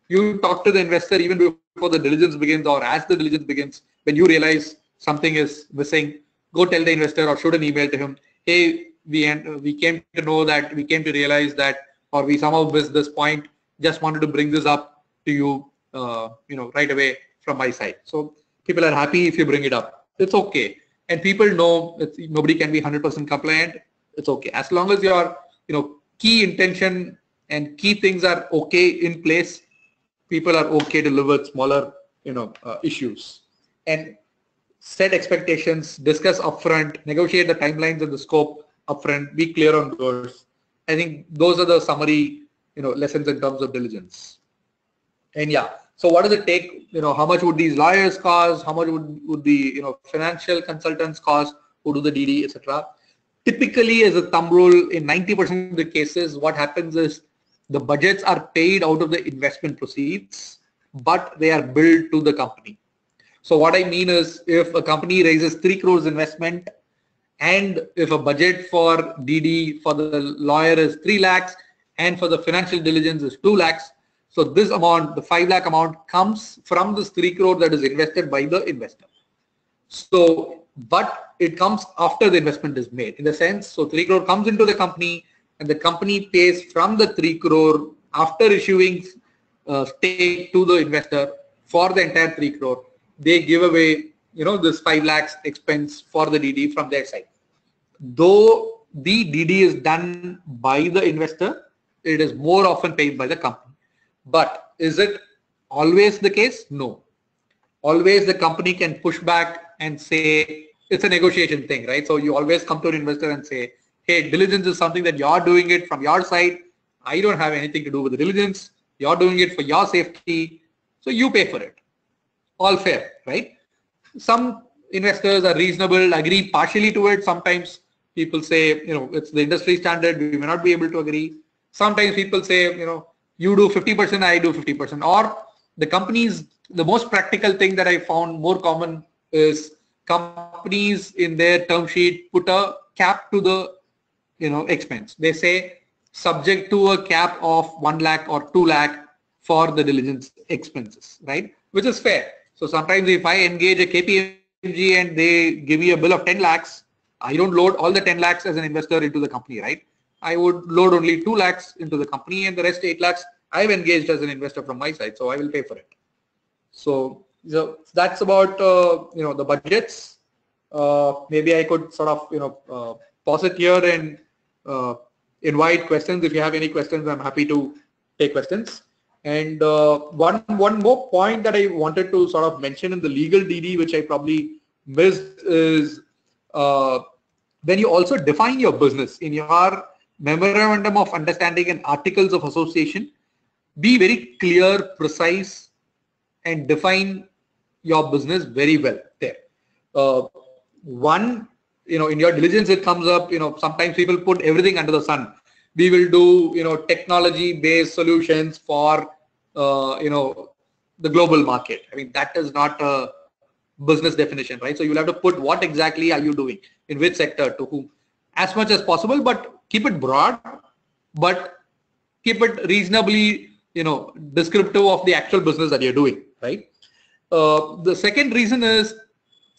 You talk to the investor even before the diligence begins or as the diligence begins. When you realize something is missing, go tell the investor or shoot an email to him. Hey, we we came to know that, we came to realize that, or we somehow missed this point. Just wanted to bring this up to you, uh, you know, right away from my side. So people are happy if you bring it up. It's okay. And people know it's, nobody can be one hundred percent compliant. It's okay. As long as your, you know, key intention and key things are okay in place, people are okay to live with smaller, you know, uh, issues. And set expectations, discuss upfront, negotiate the timelines and the scope upfront, be clear on goals. I think those are the summary, you know, lessons in terms of diligence. And yeah, so what does it take? You know, how much would these lawyers cost? How much would, would the, you know, financial consultants cost who do the D D, et cetera. Typically, as a thumb rule, in ninety percent of the cases, what happens is the budgets are paid out of the investment proceeds, but they are billed to the company. So what I mean is, if a company raises three crores investment, and if a budget for D D for the lawyer is three lakhs and for the financial diligence is two lakhs, so this amount, the five lakh amount, comes from this three crore that is invested by the investor. So, but it comes after the investment is made, in the sense, so three crore comes into the company and the company pays from the three crore after issuing uh, stake to the investor for the entire three crore. They give away, you know, this five lakhs expense for the D D from their side. Though the D D is done by the investor, it is more often paid by the company. But is it always the case? No. Always the company can push back and say, it's a negotiation thing, right? So you always come to an investor and say, hey, diligence is something that you're doing it from your side. I don't have anything to do with the diligence. You're doing it for your safety. So you pay for it. All fair, right? Some investors are reasonable, agree partially to it. Sometimes people say, you know, it's the industry standard, we may not be able to agree. Sometimes people say, you know, you do fifty percent, I do fifty percent. Or the companies, the most practical thing that I found more common is companies in their term sheet put a cap to the, you know, expense. They say subject to a cap of one lakh or two lakh for the diligence expenses, right? Which is fair. So sometimes if I engage a K P M G and they give me a bill of ten lakhs, I don't load all the ten lakhs as an investor into the company, right? I would load only two lakhs into the company and the rest eight lakhs I've engaged as an investor from my side, so I will pay for it. So, so that's about, uh, you know, the budgets. Uh, maybe I could sort of, you know, uh, pause it here and uh, invite questions. If you have any questions, I'm happy to take questions. And uh, one one more point that I wanted to sort of mention in the legal D D, which I probably missed, is uh, when you also define your business in your memorandum of understanding and articles of association, be very clear, precise, and define your business very well there. Uh, one, you know, in your diligence it comes up. You know, sometimes people put everything under the sun. We will do, you know, technology-based solutions for, uh, you know, the global market. I mean, that is not a business definition, right? So you'll have to put what exactly are you doing, in which sector, to whom, as much as possible, but keep it broad, but keep it reasonably, you know, descriptive of the actual business that you're doing, right? Uh, the second reason is,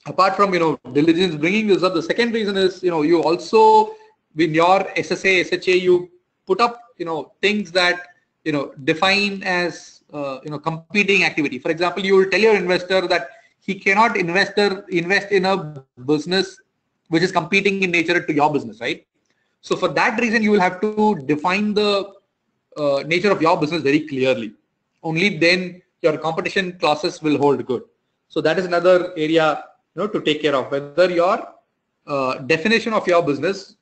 apart from, you know, diligence bringing this up, the second reason is, you know, you also, in your S S A, S H A, you put up, you know, things that, you know, define as, uh, you know, competing activity. For example, you will tell your investor that he cannot investor invest in a business which is competing in nature to your business, right? So for that reason, you will have to define the uh, nature of your business very clearly. Only then your competition clauses will hold good. So that is another area, you know, to take care of, whether your uh, definition of your business,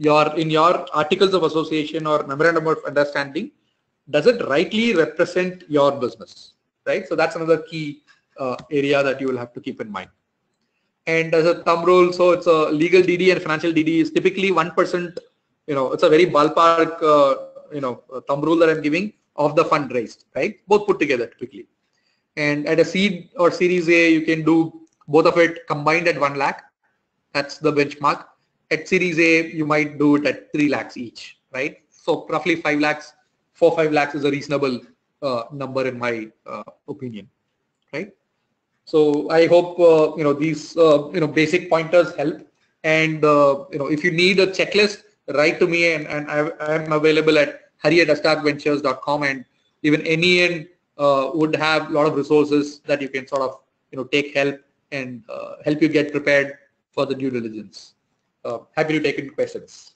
your in your articles of association or memorandum of understanding, does it rightly represent your business, right? So that's another key uh, area that you will have to keep in mind. And as a thumb rule, so it's a legal D D and financial D D is typically one percent, you know, it's a very ballpark, uh, you know, thumb rule that I'm giving of the fund raised, right? Both put together typically. And at a seed or series A, you can do both of it combined at one lakh. That's the benchmark. At series A, you might do it at three lakhs each, right? So roughly five lakhs four, five lakhs is a reasonable uh, number in my uh, opinion, right? So I hope uh, you know these uh, you know basic pointers help. And uh, you know if you need a checklist, write to me, and, and I, I am available at hari at astarc ventures dot com, and even N E N uh, would have a lot of resources that you can sort of you know take help and uh, help you get prepared for the due diligence. Uh, happy to take any questions.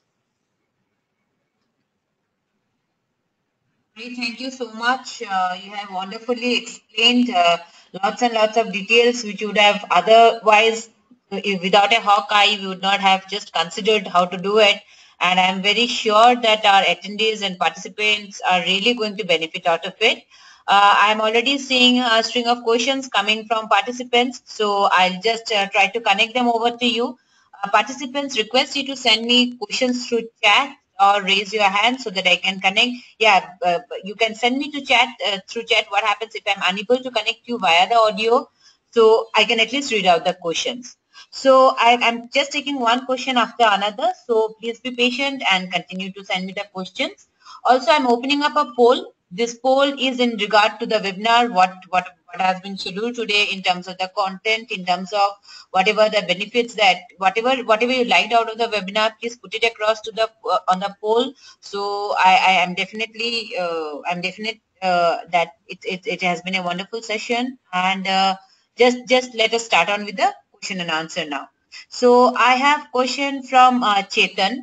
Thank you so much. Uh, you have wonderfully explained uh, lots and lots of details which you would have otherwise, if without a hawk eye, we would not have just considered how to do it. And I'm very sure that our attendees and participants are really going to benefit out of it. Uh, I'm already seeing a string of questions coming from participants, so I'll just uh, try to connect them over to you. Uh, participants, request you to send me questions through chat or raise your hand so that I can connect. Yeah, uh, you can send me to chat uh, through chat what happens if I'm unable to connect you via the audio, so I can at least read out the questions. So I am just taking one question after another, so please be patient and continue to send me the questions. Also, I'm opening up a poll. This poll is in regard to the webinar, what, what, what has been scheduled today in terms of the content, in terms of whatever the benefits that, whatever whatever you liked out of the webinar, please put it across to the, uh, on the poll. So I, I am definitely, uh, I'm definite uh, that it, it, it has been a wonderful session, and uh, just, just let us start on with the question and answer now. So I have question from uh, Chetan.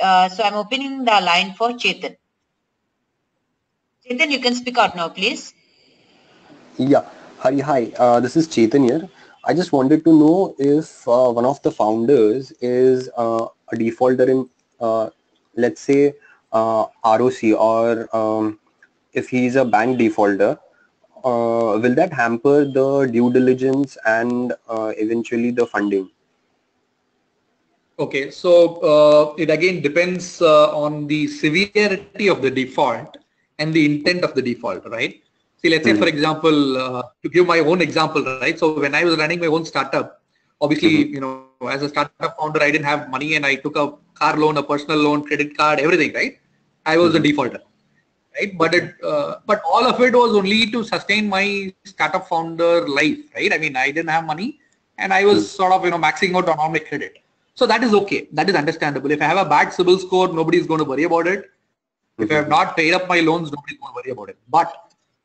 Uh, so I'm opening the line for Chetan. Chetan, you can speak out now, please. Yeah, Hari, hi. Uh, this is Chetan here. I just wanted to know if uh, one of the founders is uh, a defaulter in, uh, let's say, uh, R O C, or um, if he's a bank defaulter, uh, will that hamper the due diligence and uh, eventually the funding? Okay, so uh, it again depends uh, on the severity of the default and the intent of the default, right? See, let's mm-hmm. say, for example, uh, to give my own example, right? So when I was running my own startup, obviously, mm-hmm. you know, as a startup founder, I didn't have money, and I took a car loan, a personal loan, credit card, everything, right? I was mm-hmm. a defaulter, right? But it, uh, but all of it was only to sustain my startup founder life, right? I mean, I didn't have money, and I was mm-hmm. sort of, you know, maxing out on all my credit. So that is okay. That is understandable. If I have a bad C I B I L score, nobody is going to worry about it. If I have not paid up my loans, nobody's going to worry about it. But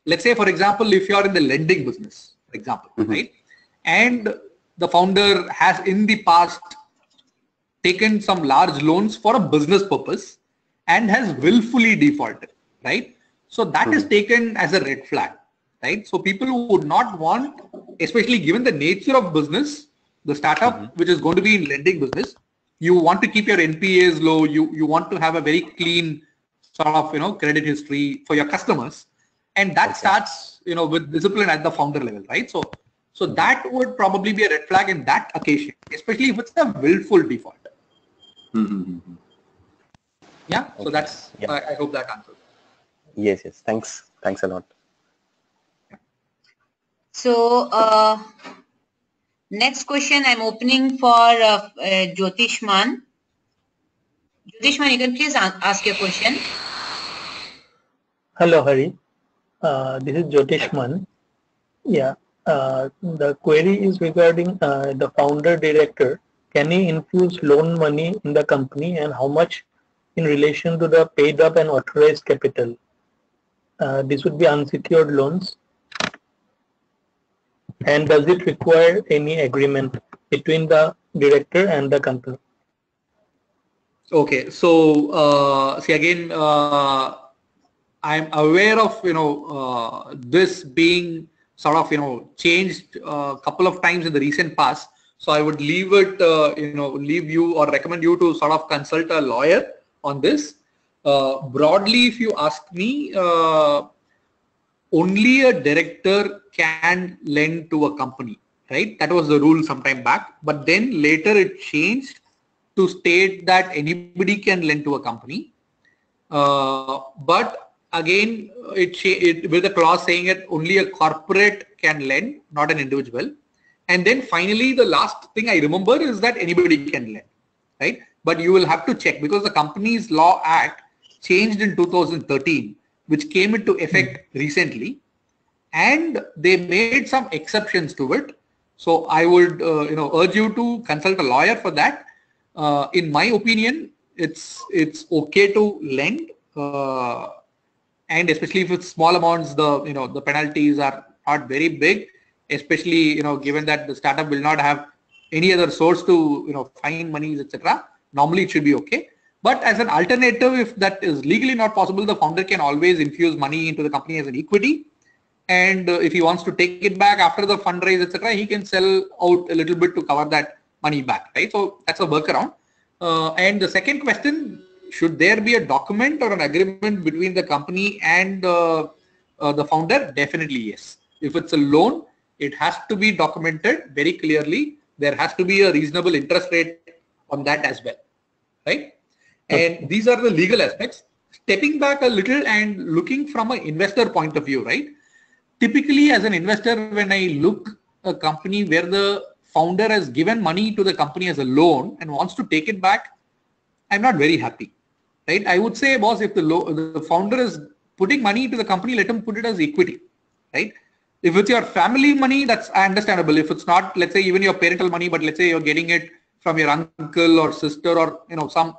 let's say, for example, if you are in the lending business, for example, mm-hmm. right? And the founder has in the past taken some large loans for a business purpose and has willfully defaulted, right? So that mm-hmm. is taken as a red flag, right? So people who would not want, especially given the nature of business, the startup, mm-hmm. which is going to be in lending business, you want to keep your N P As low, you, you want to have a very clean sort of, you know, credit history for your customers, and that okay. starts, you know, with discipline at the founder level, right? So, so that would probably be a red flag in that occasion, especially if it's a willful default. Mm-hmm. Yeah. Okay. So that's, yeah. I, I hope that answers. Yes. Yes. Thanks. Thanks a lot. Yeah. So, uh, next question I'm opening for uh, uh, Jyotishman. Jyotishman, you can please ask your question. Hello, Hari. Uh, this is Jyotishman. Yeah. Uh, the query is regarding uh, the founder director. Can he infuse loan money in the company, and how much in relation to the paid up and authorized capital? Uh, this would be unsecured loans. And does it require any agreement between the director and the company? Okay, so uh, see again, uh, I'm aware of, you know, uh, this being sort of, you know, changed a couple of times in the recent past. So I would leave it, uh, you know, leave you or recommend you to sort of consult a lawyer on this. Uh, broadly, if you ask me, uh, only a director can lend to a company, right? That was the rule sometime back, but then later it changed to state that anybody can lend to a company, uh, but again, it, it with a clause saying that only a corporate can lend, not an individual. And then finally, the last thing I remember is that anybody can lend, right? But you will have to check, because the Companies Law Act changed in two thousand thirteen, which came into effect recently, and they made some exceptions to it. So I would uh, you know, urge you to consult a lawyer for that. Uh, in my opinion, it's it's okay to lend, uh, and especially if it's small amounts, the you know the penalties are not very big, especially you know given that the startup will not have any other source to you know find monies, et cetera. Normally it should be okay. But as an alternative, if that is legally not possible, the founder can always infuse money into the company as an equity. And uh, if he wants to take it back after the fundraise, et cetera, he can sell out a little bit to cover that money back, right? So that's a workaround. Uh, and the second question, should there be a document or an agreement between the company and uh, uh, the founder? Definitely, yes. If it's a loan, it has to be documented very clearly. There has to be a reasonable interest rate on that as well, right? And these are the legal aspects. Stepping back a little and looking from an investor point of view, right? Typically, as an investor, when I look at a company where the founder has given money to the company as a loan and wants to take it back, I'm not very happy, right? I would say, boss, if the, the founder is putting money to the company, let him put it as equity, right? If it's your family money, that's understandable. If it's not, let's say, even your parental money, but let's say you're getting it from your uncle or sister or, you know, some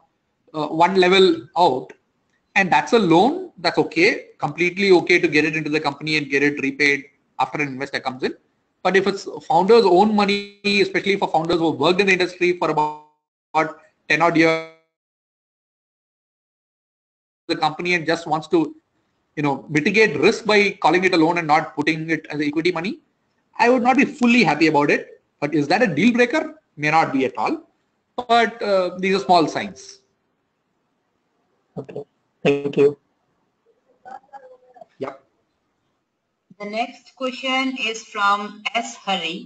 Uh, one level out, and that's a loan, that's okay, completely okay to get it into the company and get it repaid after an investor comes in. But if it's founder's own money, especially for founders who have worked in the industry for about, about ten odd years, the company and just wants to, you know, mitigate risk by calling it a loan and not putting it as equity money, I would not be fully happy about it. But is that a deal breaker? May not be at all. But uh, these are small signs. Okay, thank you. Yeah. The next question is from S. Hari.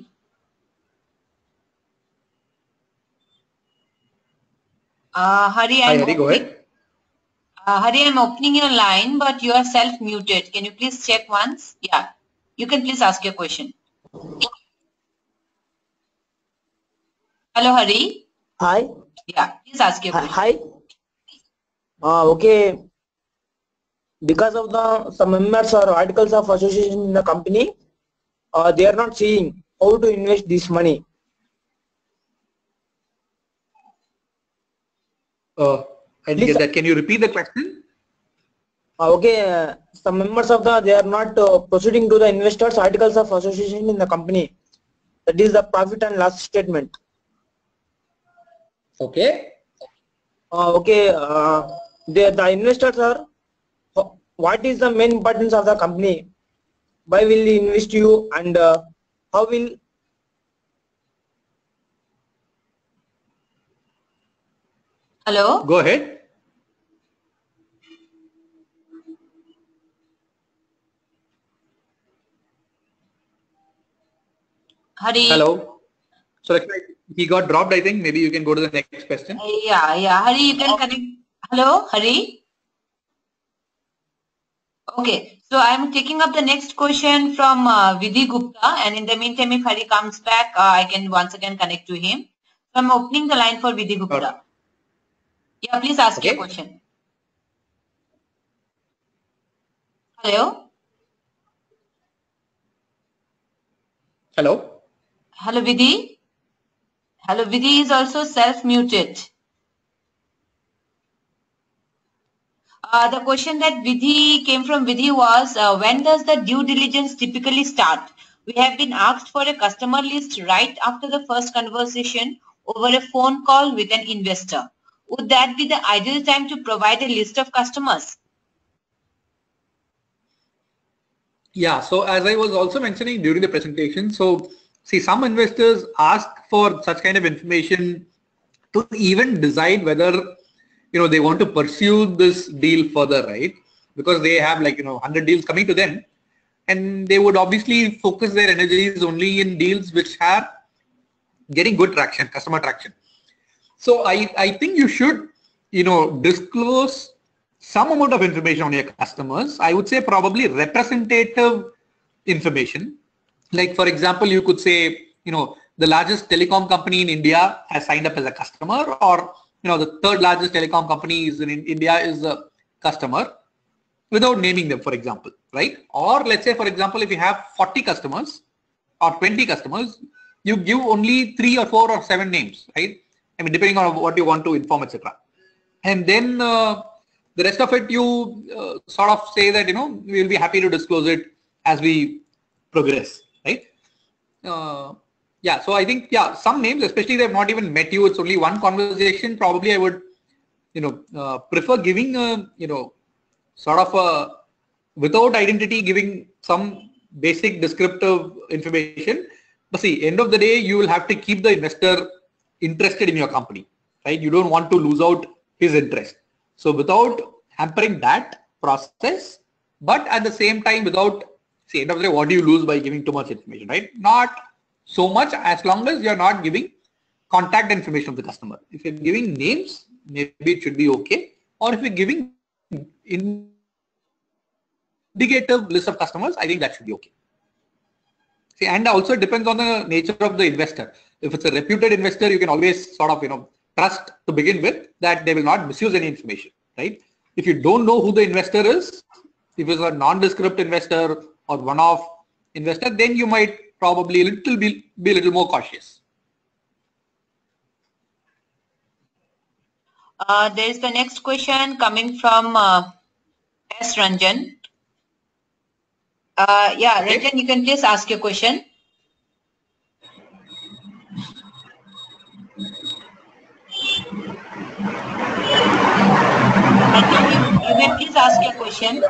Uh, Hari, I'm Hi, Hari, go ahead. Uh, Hari, I'm opening your line, but you are self-muted. Can you please check once? Yeah, you can please ask your question. Hello, Hari. Hi. Yeah, please ask your question. Hi. Uh, okay, because of the some members or articles of association in the company, uh, they are not seeing how to invest this money. Uh, I didn't get that. Can you repeat the question? Uh, okay, uh, some members of the, they are not uh, proceeding to the investors articles of association in the company. That is the profit and loss statement. Okay. Uh, okay. Uh, The, the investors are, what is the main importance of the company? Why will they invest you and uh, how will? Hello? Go ahead. Hari. Hello. So he got dropped, I think. Maybe you can go to the next question. Yeah, yeah. Hari, you can connect. Hello, Hari. Okay, so I'm taking up the next question from uh, Vidhi Gupta, and in the meantime, if Hari comes back, uh, I can once again connect to him. So I'm opening the line for Vidhi Gupta. Right. Yeah, please ask okay. your question. Hello. Hello. Hello, Vidhi. Hello, Vidhi is also self-muted. Uh, the question that Vidhi came from Vidhi was, uh, when does the due diligence typically start? We have been asked for a customer list right after the first conversation over a phone call with an investor. Would that be the ideal time to provide a list of customers? Yeah, so as I was also mentioning during the presentation, so see, some investors ask for such kind of information to even decide whether you know, they want to pursue this deal further, right? Because they have like, you know, one hundred deals coming to them, and they would obviously focus their energies only in deals which are getting good traction, customer traction. So I, I think you should, you know, disclose some amount of information on your customers. I would say probably representative information. Like, for example, you could say, you know, the largest telecom company in India has signed up as a customer, or you know, the third largest telecom company is in India is a customer. without naming them, for example, right? Or let's say, for example, if you have forty customers or twenty customers, you give only three or four or seven names, right? I mean, depending on what you want to inform, et cetera. And then uh, the rest of it, you uh, sort of say that, you know, we will be happy to disclose it as we progress, right? Uh, yeah, so I think, yeah, some names, especially they've not even met you, it's only one conversation, probably I would, you know, uh, prefer giving, a, you know, sort of a, without identity, giving some basic descriptive information. But see, end of the day, you will have to keep the investor interested in your company, right? You don't want to lose out his interest. So without hampering that process, but at the same time, without, see, end of the day, what do you lose by giving too much information, right? Not so much, as long as you're not giving contact information of the customer. If you're giving names, maybe it should be okay. Or if you're giving indicative list of customers, I think that should be okay. See, and also it depends on the nature of the investor. If it's a reputed investor, you can always sort of, you know, trust to begin with that they will not misuse any information, right? If you don't know who the investor is, if it's a nondescript investor or one-off investor, then you might probably little be, be a little more cautious. Uh, there is the next question coming from uh, S. Ranjan. Uh, yeah, okay. Ranjan, you can please ask your question. Ranjan, you, you may please ask your question.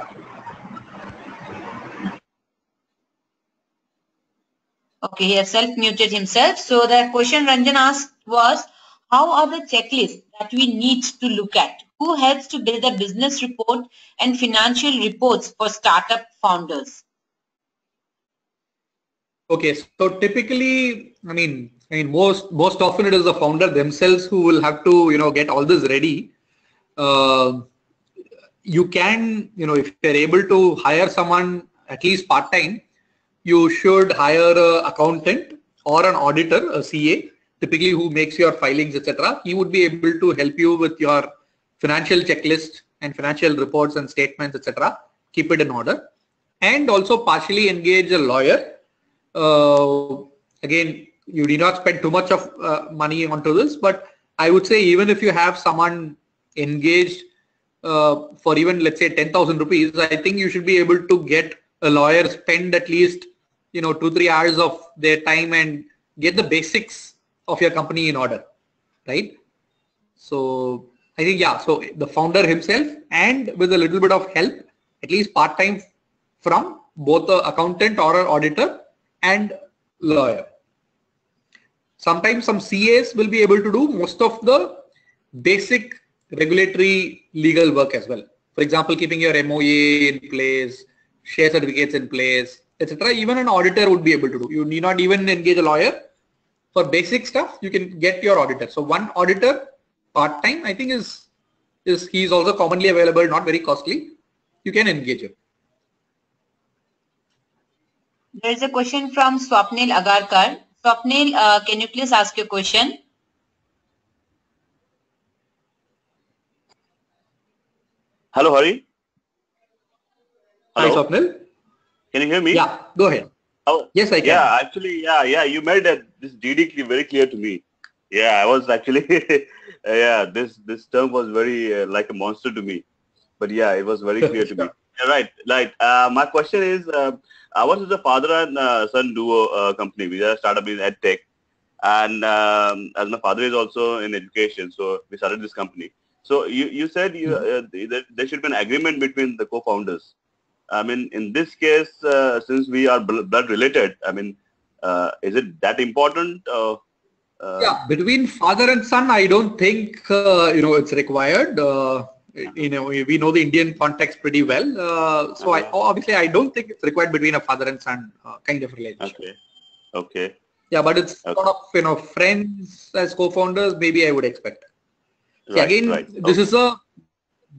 Okay, he has self-muted himself. So the question Ranjan asked was, how are the checklists that we need to look at? Who helps to build a business report and financial reports for startup founders? Okay, so typically, I mean, I mean, most most often it is the founder themselves who will have to, you know, get all this ready. Uh, you can, you know, if you're able to hire someone at least part-time, you should hire an accountant or an auditor, a C A, typically who makes your filings, et cetera. He would be able to help you with your financial checklist and financial reports and statements, et cetera. Keep it in order. And also partially engage a lawyer. Uh, again, you need not spend too much of uh, money onto this, but I would say even if you have someone engaged uh, for even, let's say, ten thousand rupees, I think you should be able to get a lawyer, spend at least, you know, two, three hours of their time and get the basics of your company in order, right? So I think, yeah, so the founder himself and with a little bit of help, at least part-time from both the accountant or an auditor and lawyer. Sometimes some C As will be able to do most of the basic regulatory legal work as well. For example, keeping your M O A in place, share certificates in place, et cetera. Even an auditor would be able to do. You need not even engage a lawyer. For basic stuff, you can get your auditor. So one auditor part-time, I think is, is he is also commonly available, not very costly. You can engage him. There is a question from Swapnil Agarkar. Swapnil, uh, can you please ask your question? Hello, Hari. Hello. Hi, Swapnil. Can you hear me? Yeah, go ahead. Oh, yes, I can. Yeah, actually, yeah, yeah. You made uh, this D D very clear to me. Yeah, I was actually, uh, yeah, this this term was very uh, like a monster to me. But yeah, it was very clear to me. Yeah, right, right. Uh, my question is, uh, I was with the father and uh, son duo uh, company. We are a startup in ed tech, and um, as my father is also in education, so we started this company. So you you said you, mm-hmm. uh, there should be an agreement between the co-founders. I mean, in this case, uh, since we are blood related, I mean, uh, is it that important? Uh, uh, yeah, between father and son, I don't think uh, you know it's required. Uh, You know, we know the Indian context pretty well. Uh, so okay. I, obviously, I don't think it's required between a father and son uh, kind of relationship. Okay. Okay. Yeah, but it's okay. Sort of, you know, friends as co-founders, maybe I would expect. Right, so again, right. This okay. is a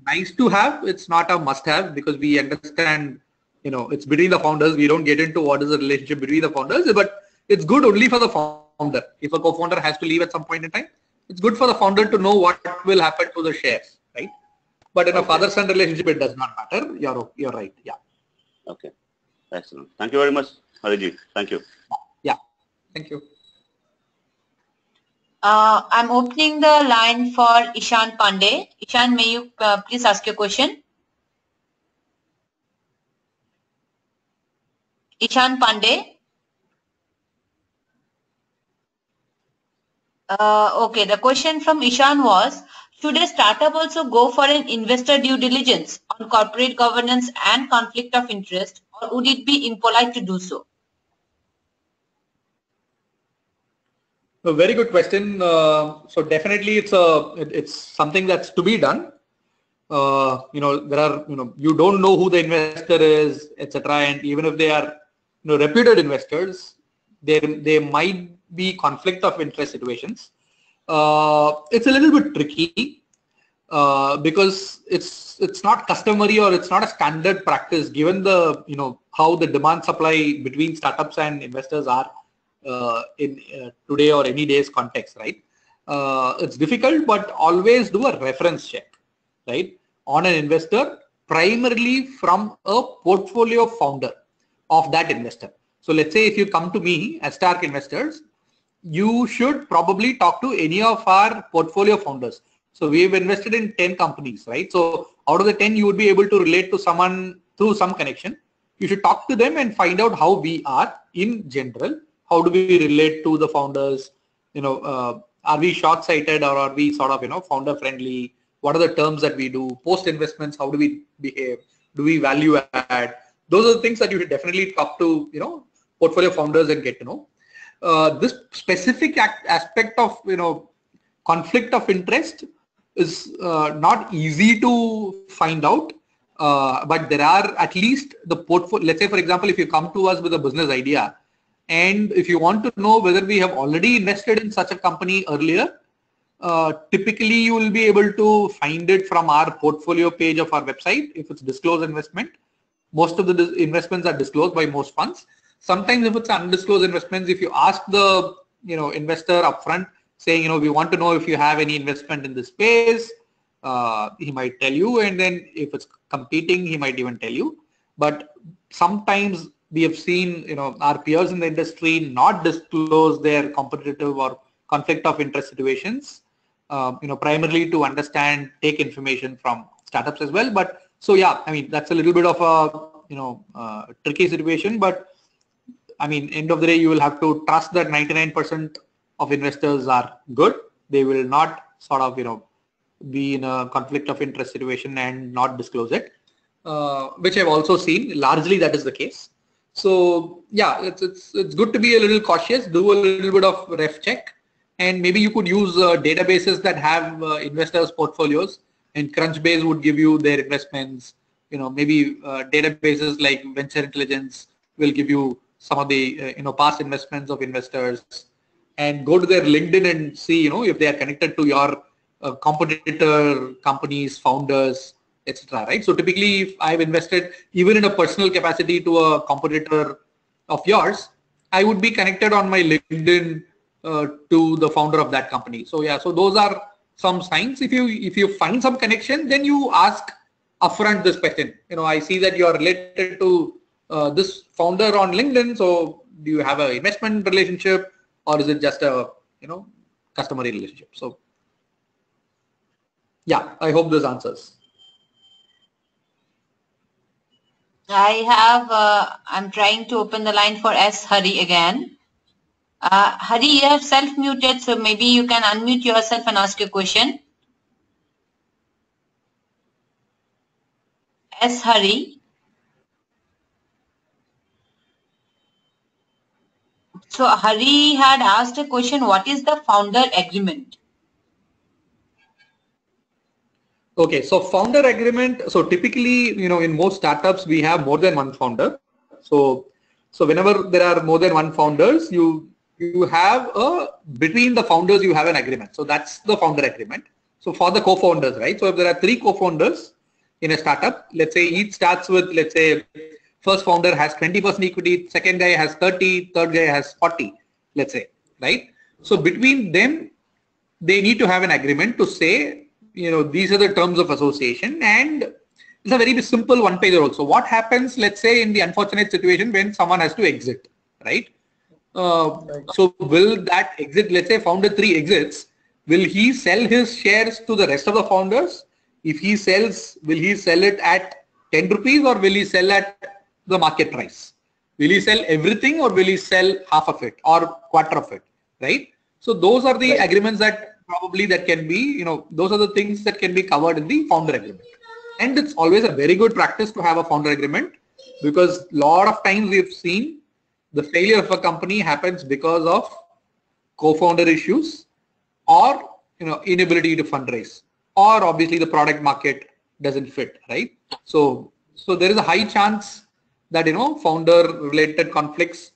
nice to have. It's not a must have because we understand, you know, it's between the founders. We don't get into what is the relationship between the founders, but it's good only for the founder. If a co-founder has to leave at some point in time, it's good for the founder to know what will happen to the shares, right? But in okay. a father-son relationship, it does not matter. You're, you're right. Yeah. Okay. Excellent. Thank you very much, Hariji. Thank you. Yeah. Thank you. Uh, I'm opening the line for Ishan Pandey. Ishan, may you uh, please ask your question? Ishan Pandey. Uh, okay, the question from Ishan was, should a startup also go for an investor due diligence on corporate governance and conflict of interest, or would it be impolite to do so? A very good question. Uh, so definitely, it's a it, it's something that's to be done. Uh, you know, there are you know you don't know who the investor is, et cetera. And even if they are you know reputed investors, they they might be conflict of interest situations. Uh, it's a little bit tricky uh, because it's it's not customary, or it's not a standard practice, given the you know how the demand supply between startups and investors are uh, in uh, today or any day's context, right? Uh, it's difficult, but always do a reference check, right, on an investor, primarily from a portfolio founder of that investor. So let's say if you come to me as Astarc Investors, you should probably talk to any of our portfolio founders. So we've invested in ten companies, right? So out of the ten, you would be able to relate to someone through some connection. You should talk to them and find out how we are in general. How do we relate to the founders? You know, uh, are we short-sighted, or are we sort of, you know, founder-friendly? What are the terms that we do? Post-investments, how do we behave? Do we value add? Those are the things that you should definitely talk to, you know, portfolio founders and get to know. Uh, this specific act, aspect of you know conflict of interest is uh, not easy to find out, uh, but there are at least the portfolio. Let's say, for example, if you come to us with a business idea, and if you want to know whether we have already invested in such a company earlier, uh, typically you will be able to find it from our portfolio page of our website. If it's disclosed investment, most of the investments are disclosed by most funds. Sometimes if it's undisclosed investments, if you ask the you know investor upfront, saying you know we want to know if you have any investment in this space, uh, he might tell you, and then if it's competing, he might even tell you. But sometimes we have seen you know our peers in the industry not disclose their competitive or conflict of interest situations, uh, you know primarily to understand, take information from startups as well. But so yeah, I mean that's a little bit of a you know uh, tricky situation, but I mean, end of the day, you will have to trust that ninety-nine percent of investors are good. They will not sort of, you know, be in a conflict of interest situation and not disclose it, uh, which I've also seen. Largely, that is the case. So yeah, it's it's it's good to be a little cautious. Do a little bit of ref check, and maybe you could use uh, databases that have uh, investors' portfolios. And Crunchbase would give you their investments. You know, maybe uh, databases like Venture Intelligence will give you some of the uh, you know past investments of investors, and go to their LinkedIn and see you know if they are connected to your uh, competitor companies, founders, et cetera. Right. So typically, if I've invested even in a personal capacity to a competitor of yours, I would be connected on my LinkedIn uh, to the founder of that company. So yeah, so those are some signs. If you if you find some connection, then you ask upfront this question. You know, I see that you are related to Uh, this founder on LinkedIn, so do you have an investment relationship, or is it just a you know customary relationship? So yeah, I hope this answers. I have uh, I'm trying to open the line for S. Hari again. uh, Hari, you have self-muted, so maybe you can unmute yourself and ask your question. S. Hari. So Hari had asked a question, what is the founder agreement? Okay, so founder agreement, so typically, you know, in most startups, we have more than one founder. So, so whenever there are more than one founders, you, you have a, between the founders, you have an agreement. So that's the founder agreement. So for the co-founders, right? So if there are three co-founders in a startup, let's say each starts with, let's say, first founder has twenty percent equity, second guy has thirty, third guy has forty, let's say, right? So between them, they need to have an agreement to say, you know, these are the terms of association, and it's a very simple one pager also. What happens, let's say, in the unfortunate situation when someone has to exit, right? Uh, right. So will that exit, let's say founder three exits, will he sell his shares to the rest of the founders? If he sells, will he sell it at ten rupees or will he sell at the market price? Will he sell everything or will he sell half of it or quarter of it, right? So those are the right. agreements that probably that can be, you know, those are the things that can be covered in the founder agreement. And it's always a very good practice to have a founder agreement, because a lot of times we've seen the failure of a company happens because of co-founder issues or, you know, inability to fundraise, or obviously the product market doesn't fit, right? So, so there is a high chance that, you know, founder related conflicts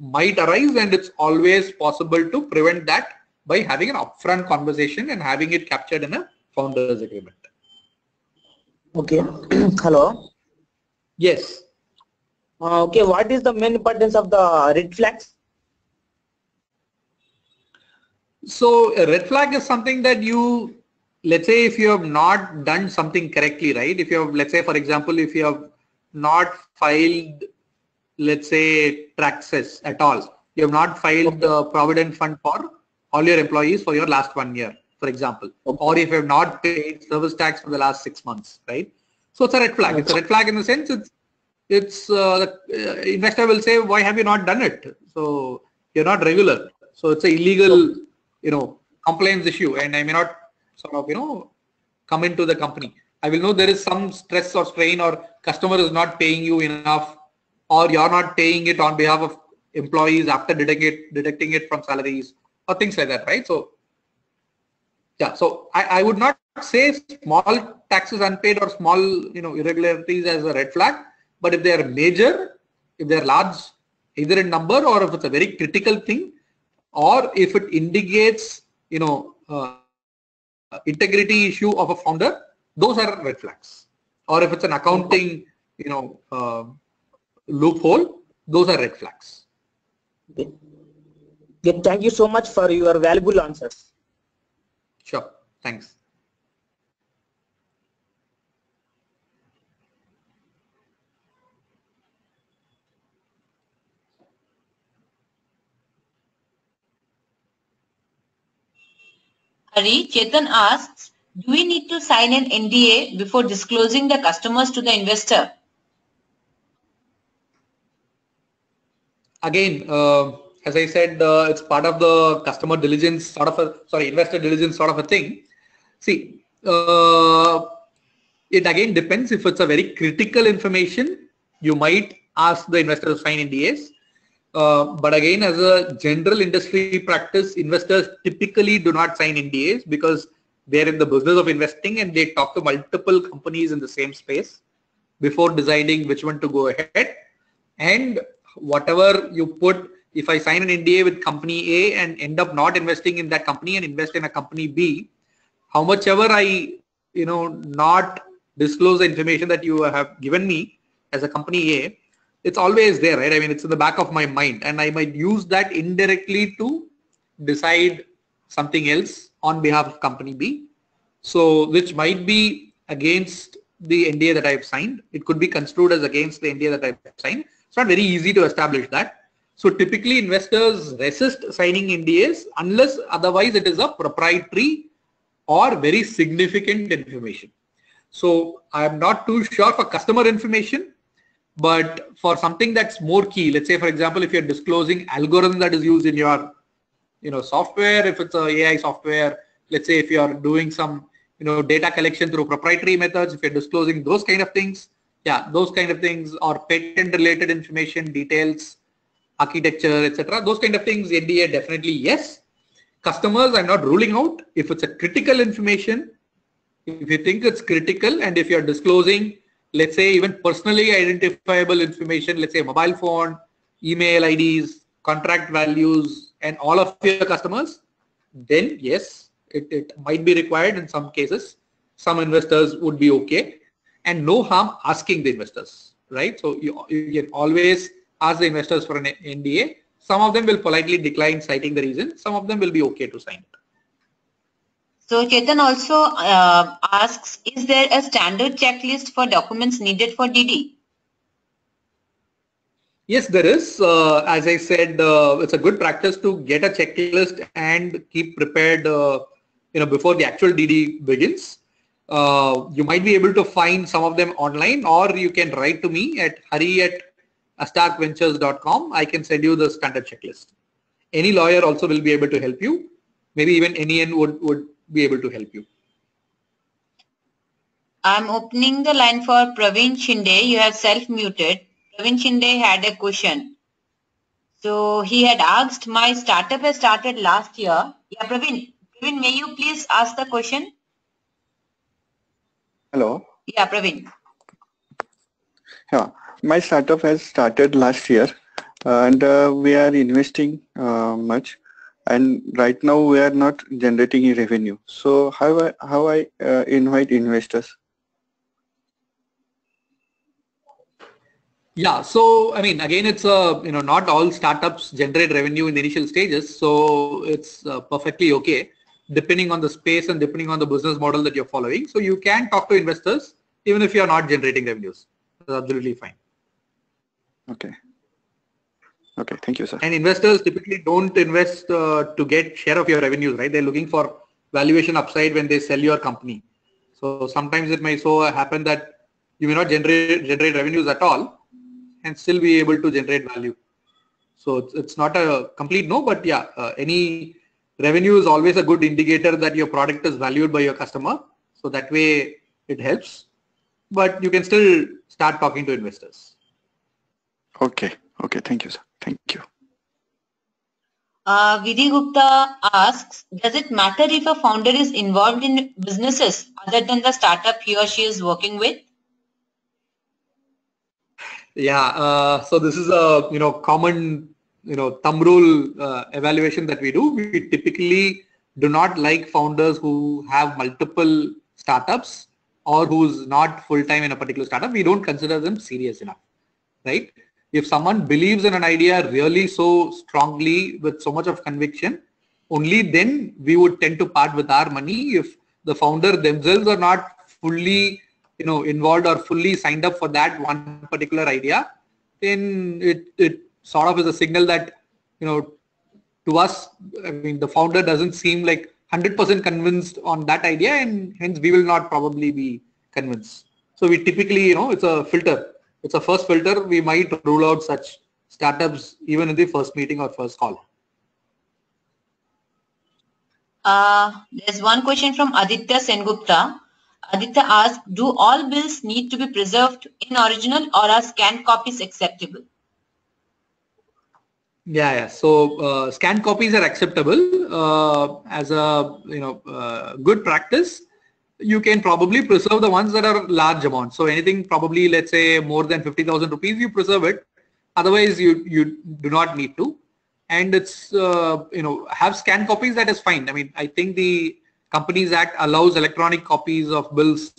might arise, and it's always possible to prevent that by having an upfront conversation and having it captured in a founder's agreement. Okay. Hello. Yes. Uh, okay. What is the main importance of the red flags? So a red flag is something that you, let's say if you have not done something correctly, right? If you have, let's say, for example, if you have not filed, let's say, taxes at all, you have not filed okay. the provident fund for all your employees for your last one year, for example, okay. or if you have not paid service tax for the last six months, right? So it's a red flag. It's a red flag in the sense it's, it's uh, the investor will say, why have you not done it? So you're not regular. So it's an illegal, you know, compliance issue, and I may not sort of, you know, come into the company. I will know there is some stress or strain, or customer is not paying you enough, or you're not paying it on behalf of employees after deduct deducting it from salaries or things like that, right? So, yeah, so I, I would not say small taxes unpaid or small, you know, irregularities as a red flag, but if they are major, if they're large, either in number or if it's a very critical thing, or if it indicates, you know, uh, integrity issue of a founder, those are red flags. Or if it's an accounting, you know, uh, loophole, those are red flags. Okay. Okay, thank you so much for your valuable answers. Sure, thanks. Hari, Chetan asks, do we need to sign an N D A before disclosing the customers to the investor? Again, uh, as I said, uh, it's part of the customer diligence sort of a, sorry, investor diligence sort of a thing. See, uh, it again depends. If it's a very critical information, you might ask the investor to sign N D As. Uh, but again, as a general industry practice, investors typically do not sign N D As because they're in the business of investing and they talk to multiple companies in the same space before deciding which one to go ahead. And whatever you put, if I sign an N D A with company A and end up not investing in that company and invest in a company B, how much ever I, you know, not disclose the information that you have given me as a company A, it's always there, right? I mean, it's in the back of my mind, and I might use that indirectly to decide something else on behalf of company B, so which might be against the N D A that I've signed. It could be construed as against the N D A that I've signed. It's not very easy to establish that. So typically investors resist signing N D As unless otherwise it is a proprietary or very significant information. So I'm not too sure for customer information, but for something that's more key, let's say, for example, if you're disclosing algorithm that is used in your, you know, software, if it's a AI software, let's say if you are doing some, you know, data collection through proprietary methods, if you're disclosing those kind of things, yeah, those kind of things, or patent related information, details, architecture, etc., those kind of things, N D A definitely yes. Customers, I'm not ruling out. If it's a critical information, if you think it's critical, and if you're disclosing, let's say, even personally identifiable information, let's say mobile phone, email I Ds, contract values, and all of your customers, then yes, it, it might be required in some cases. Some investors would be okay, and no harm asking the investors, right? So you, you can always ask the investors for an N D A. Some of them will politely decline citing the reason. Some of them will be okay to sign it. So Chetan also uh, asks, is there a standard checklist for documents needed for D D? Yes, there is. Uh, as I said, uh, it's a good practice to get a checklist and keep prepared uh, you know, before the actual D D begins. Uh, you might be able to find some of them online, or you can write to me at hari at astarc ventures dot com. I can send you the standard checklist. Any lawyer also will be able to help you. Maybe even N E N would, would be able to help you. I'm opening the line for Praveen Shinde. You have self-muted. Praveen Shinde had a question. So he had asked, my startup has started last year. Yeah, Praveen, Praveen, may you please ask the question? Hello. Yeah, Praveen. Yeah, my startup has started last year and uh, we are investing uh, much. And right now we are not generating revenue. So how I, how I uh, invite investors? Yeah, so I mean, again, it's a, you know, not all startups generate revenue in the initial stages. So it's uh, perfectly okay, depending on the space and depending on the business model that you're following. So you can talk to investors, even if you're not generating revenues. That's absolutely fine. Okay. Okay, thank you, sir. And investors typically don't invest uh, to get share of your revenues, right? They're looking for valuation upside when they sell your company. So sometimes it may so happen that you may not generate generate revenues at all and still be able to generate value. So it's, it's not a complete no, but yeah, uh, any revenue is always a good indicator that your product is valued by your customer. So that way it helps, but you can still start talking to investors. Okay, okay, thank you, sir. Thank you. Uh, Vidhi Gupta asks, does it matter if a founder is involved in businesses other than the startup he or she is working with? Yeah, uh, so this is a you know common you know thumb rule uh, evaluation that we do. We typically do not like founders who have multiple startups or who's not full-time in a particular startup. We don't consider them serious enough, right? If someone believes in an idea really so strongly with so much of conviction, only then we would tend to part with our money if the founder themselves are not fully, you know, involved or fully signed up for that one particular idea. Then it, it sort of is a signal that, you know, to us, I mean, the founder doesn't seem like one hundred percent convinced on that idea, and hence we will not probably be convinced. So we typically, you know, it's a filter. It's a first filter. We might rule out such startups even in the first meeting or first call. Uh, there's one question from Aditya Sengupta. Aditya asks, do all bills need to be preserved in original or are scanned copies acceptable? Yeah, yeah. So uh, scanned copies are acceptable uh, as a you know uh, good practice. You can probably preserve the ones that are large amounts. So anything probably, let's say, more than fifty thousand rupees, you preserve it. Otherwise, you, you do not need to. And it's, uh, you know, have scanned copies, that is fine. I mean, I think the Companies Act allows electronic copies of bills.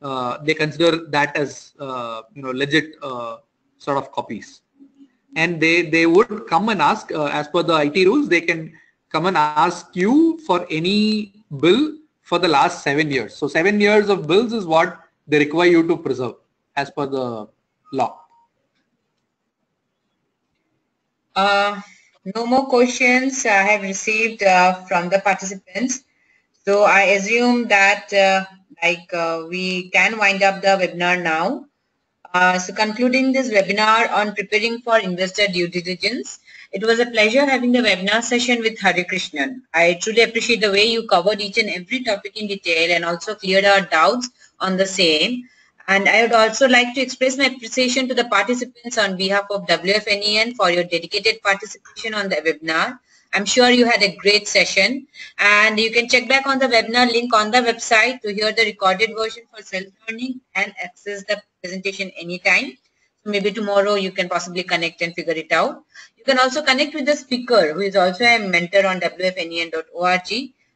Uh, they consider that as, uh, you know, legit uh, sort of copies. And they, they would come and ask, uh, as per the I T rules, they can come and ask you for any bill for the last seven years. So seven years of bills is what they require you to preserve as per the law. Uh, no more questions I have received uh, from the participants. So I assume that uh, like uh, we can wind up the webinar now. Uh, so concluding this webinar on preparing for investor due diligence. It was a pleasure having the webinar session with Hari Krishnan. I truly appreciate the way you covered each and every topic in detail and also cleared our doubts on the same. And I would also like to express my appreciation to the participants on behalf of W F N E N for your dedicated participation on the webinar. I'm sure you had a great session. And you can check back on the webinar link on the website to hear the recorded version for self-learning and access the presentation anytime. Maybe tomorrow you can possibly connect and figure it out. You can also connect with the speaker, who is also a mentor on W F N E N dot org.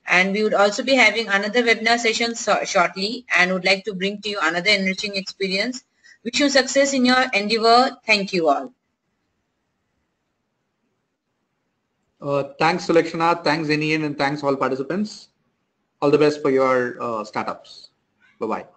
And we would also be having another webinar session so shortly and would like to bring to you another enriching experience. Wish you success in your endeavor. Thank you all. Uh, thanks, Sulakshna. Thanks, N E N, and thanks all participants. All the best for your uh, startups. Bye-bye.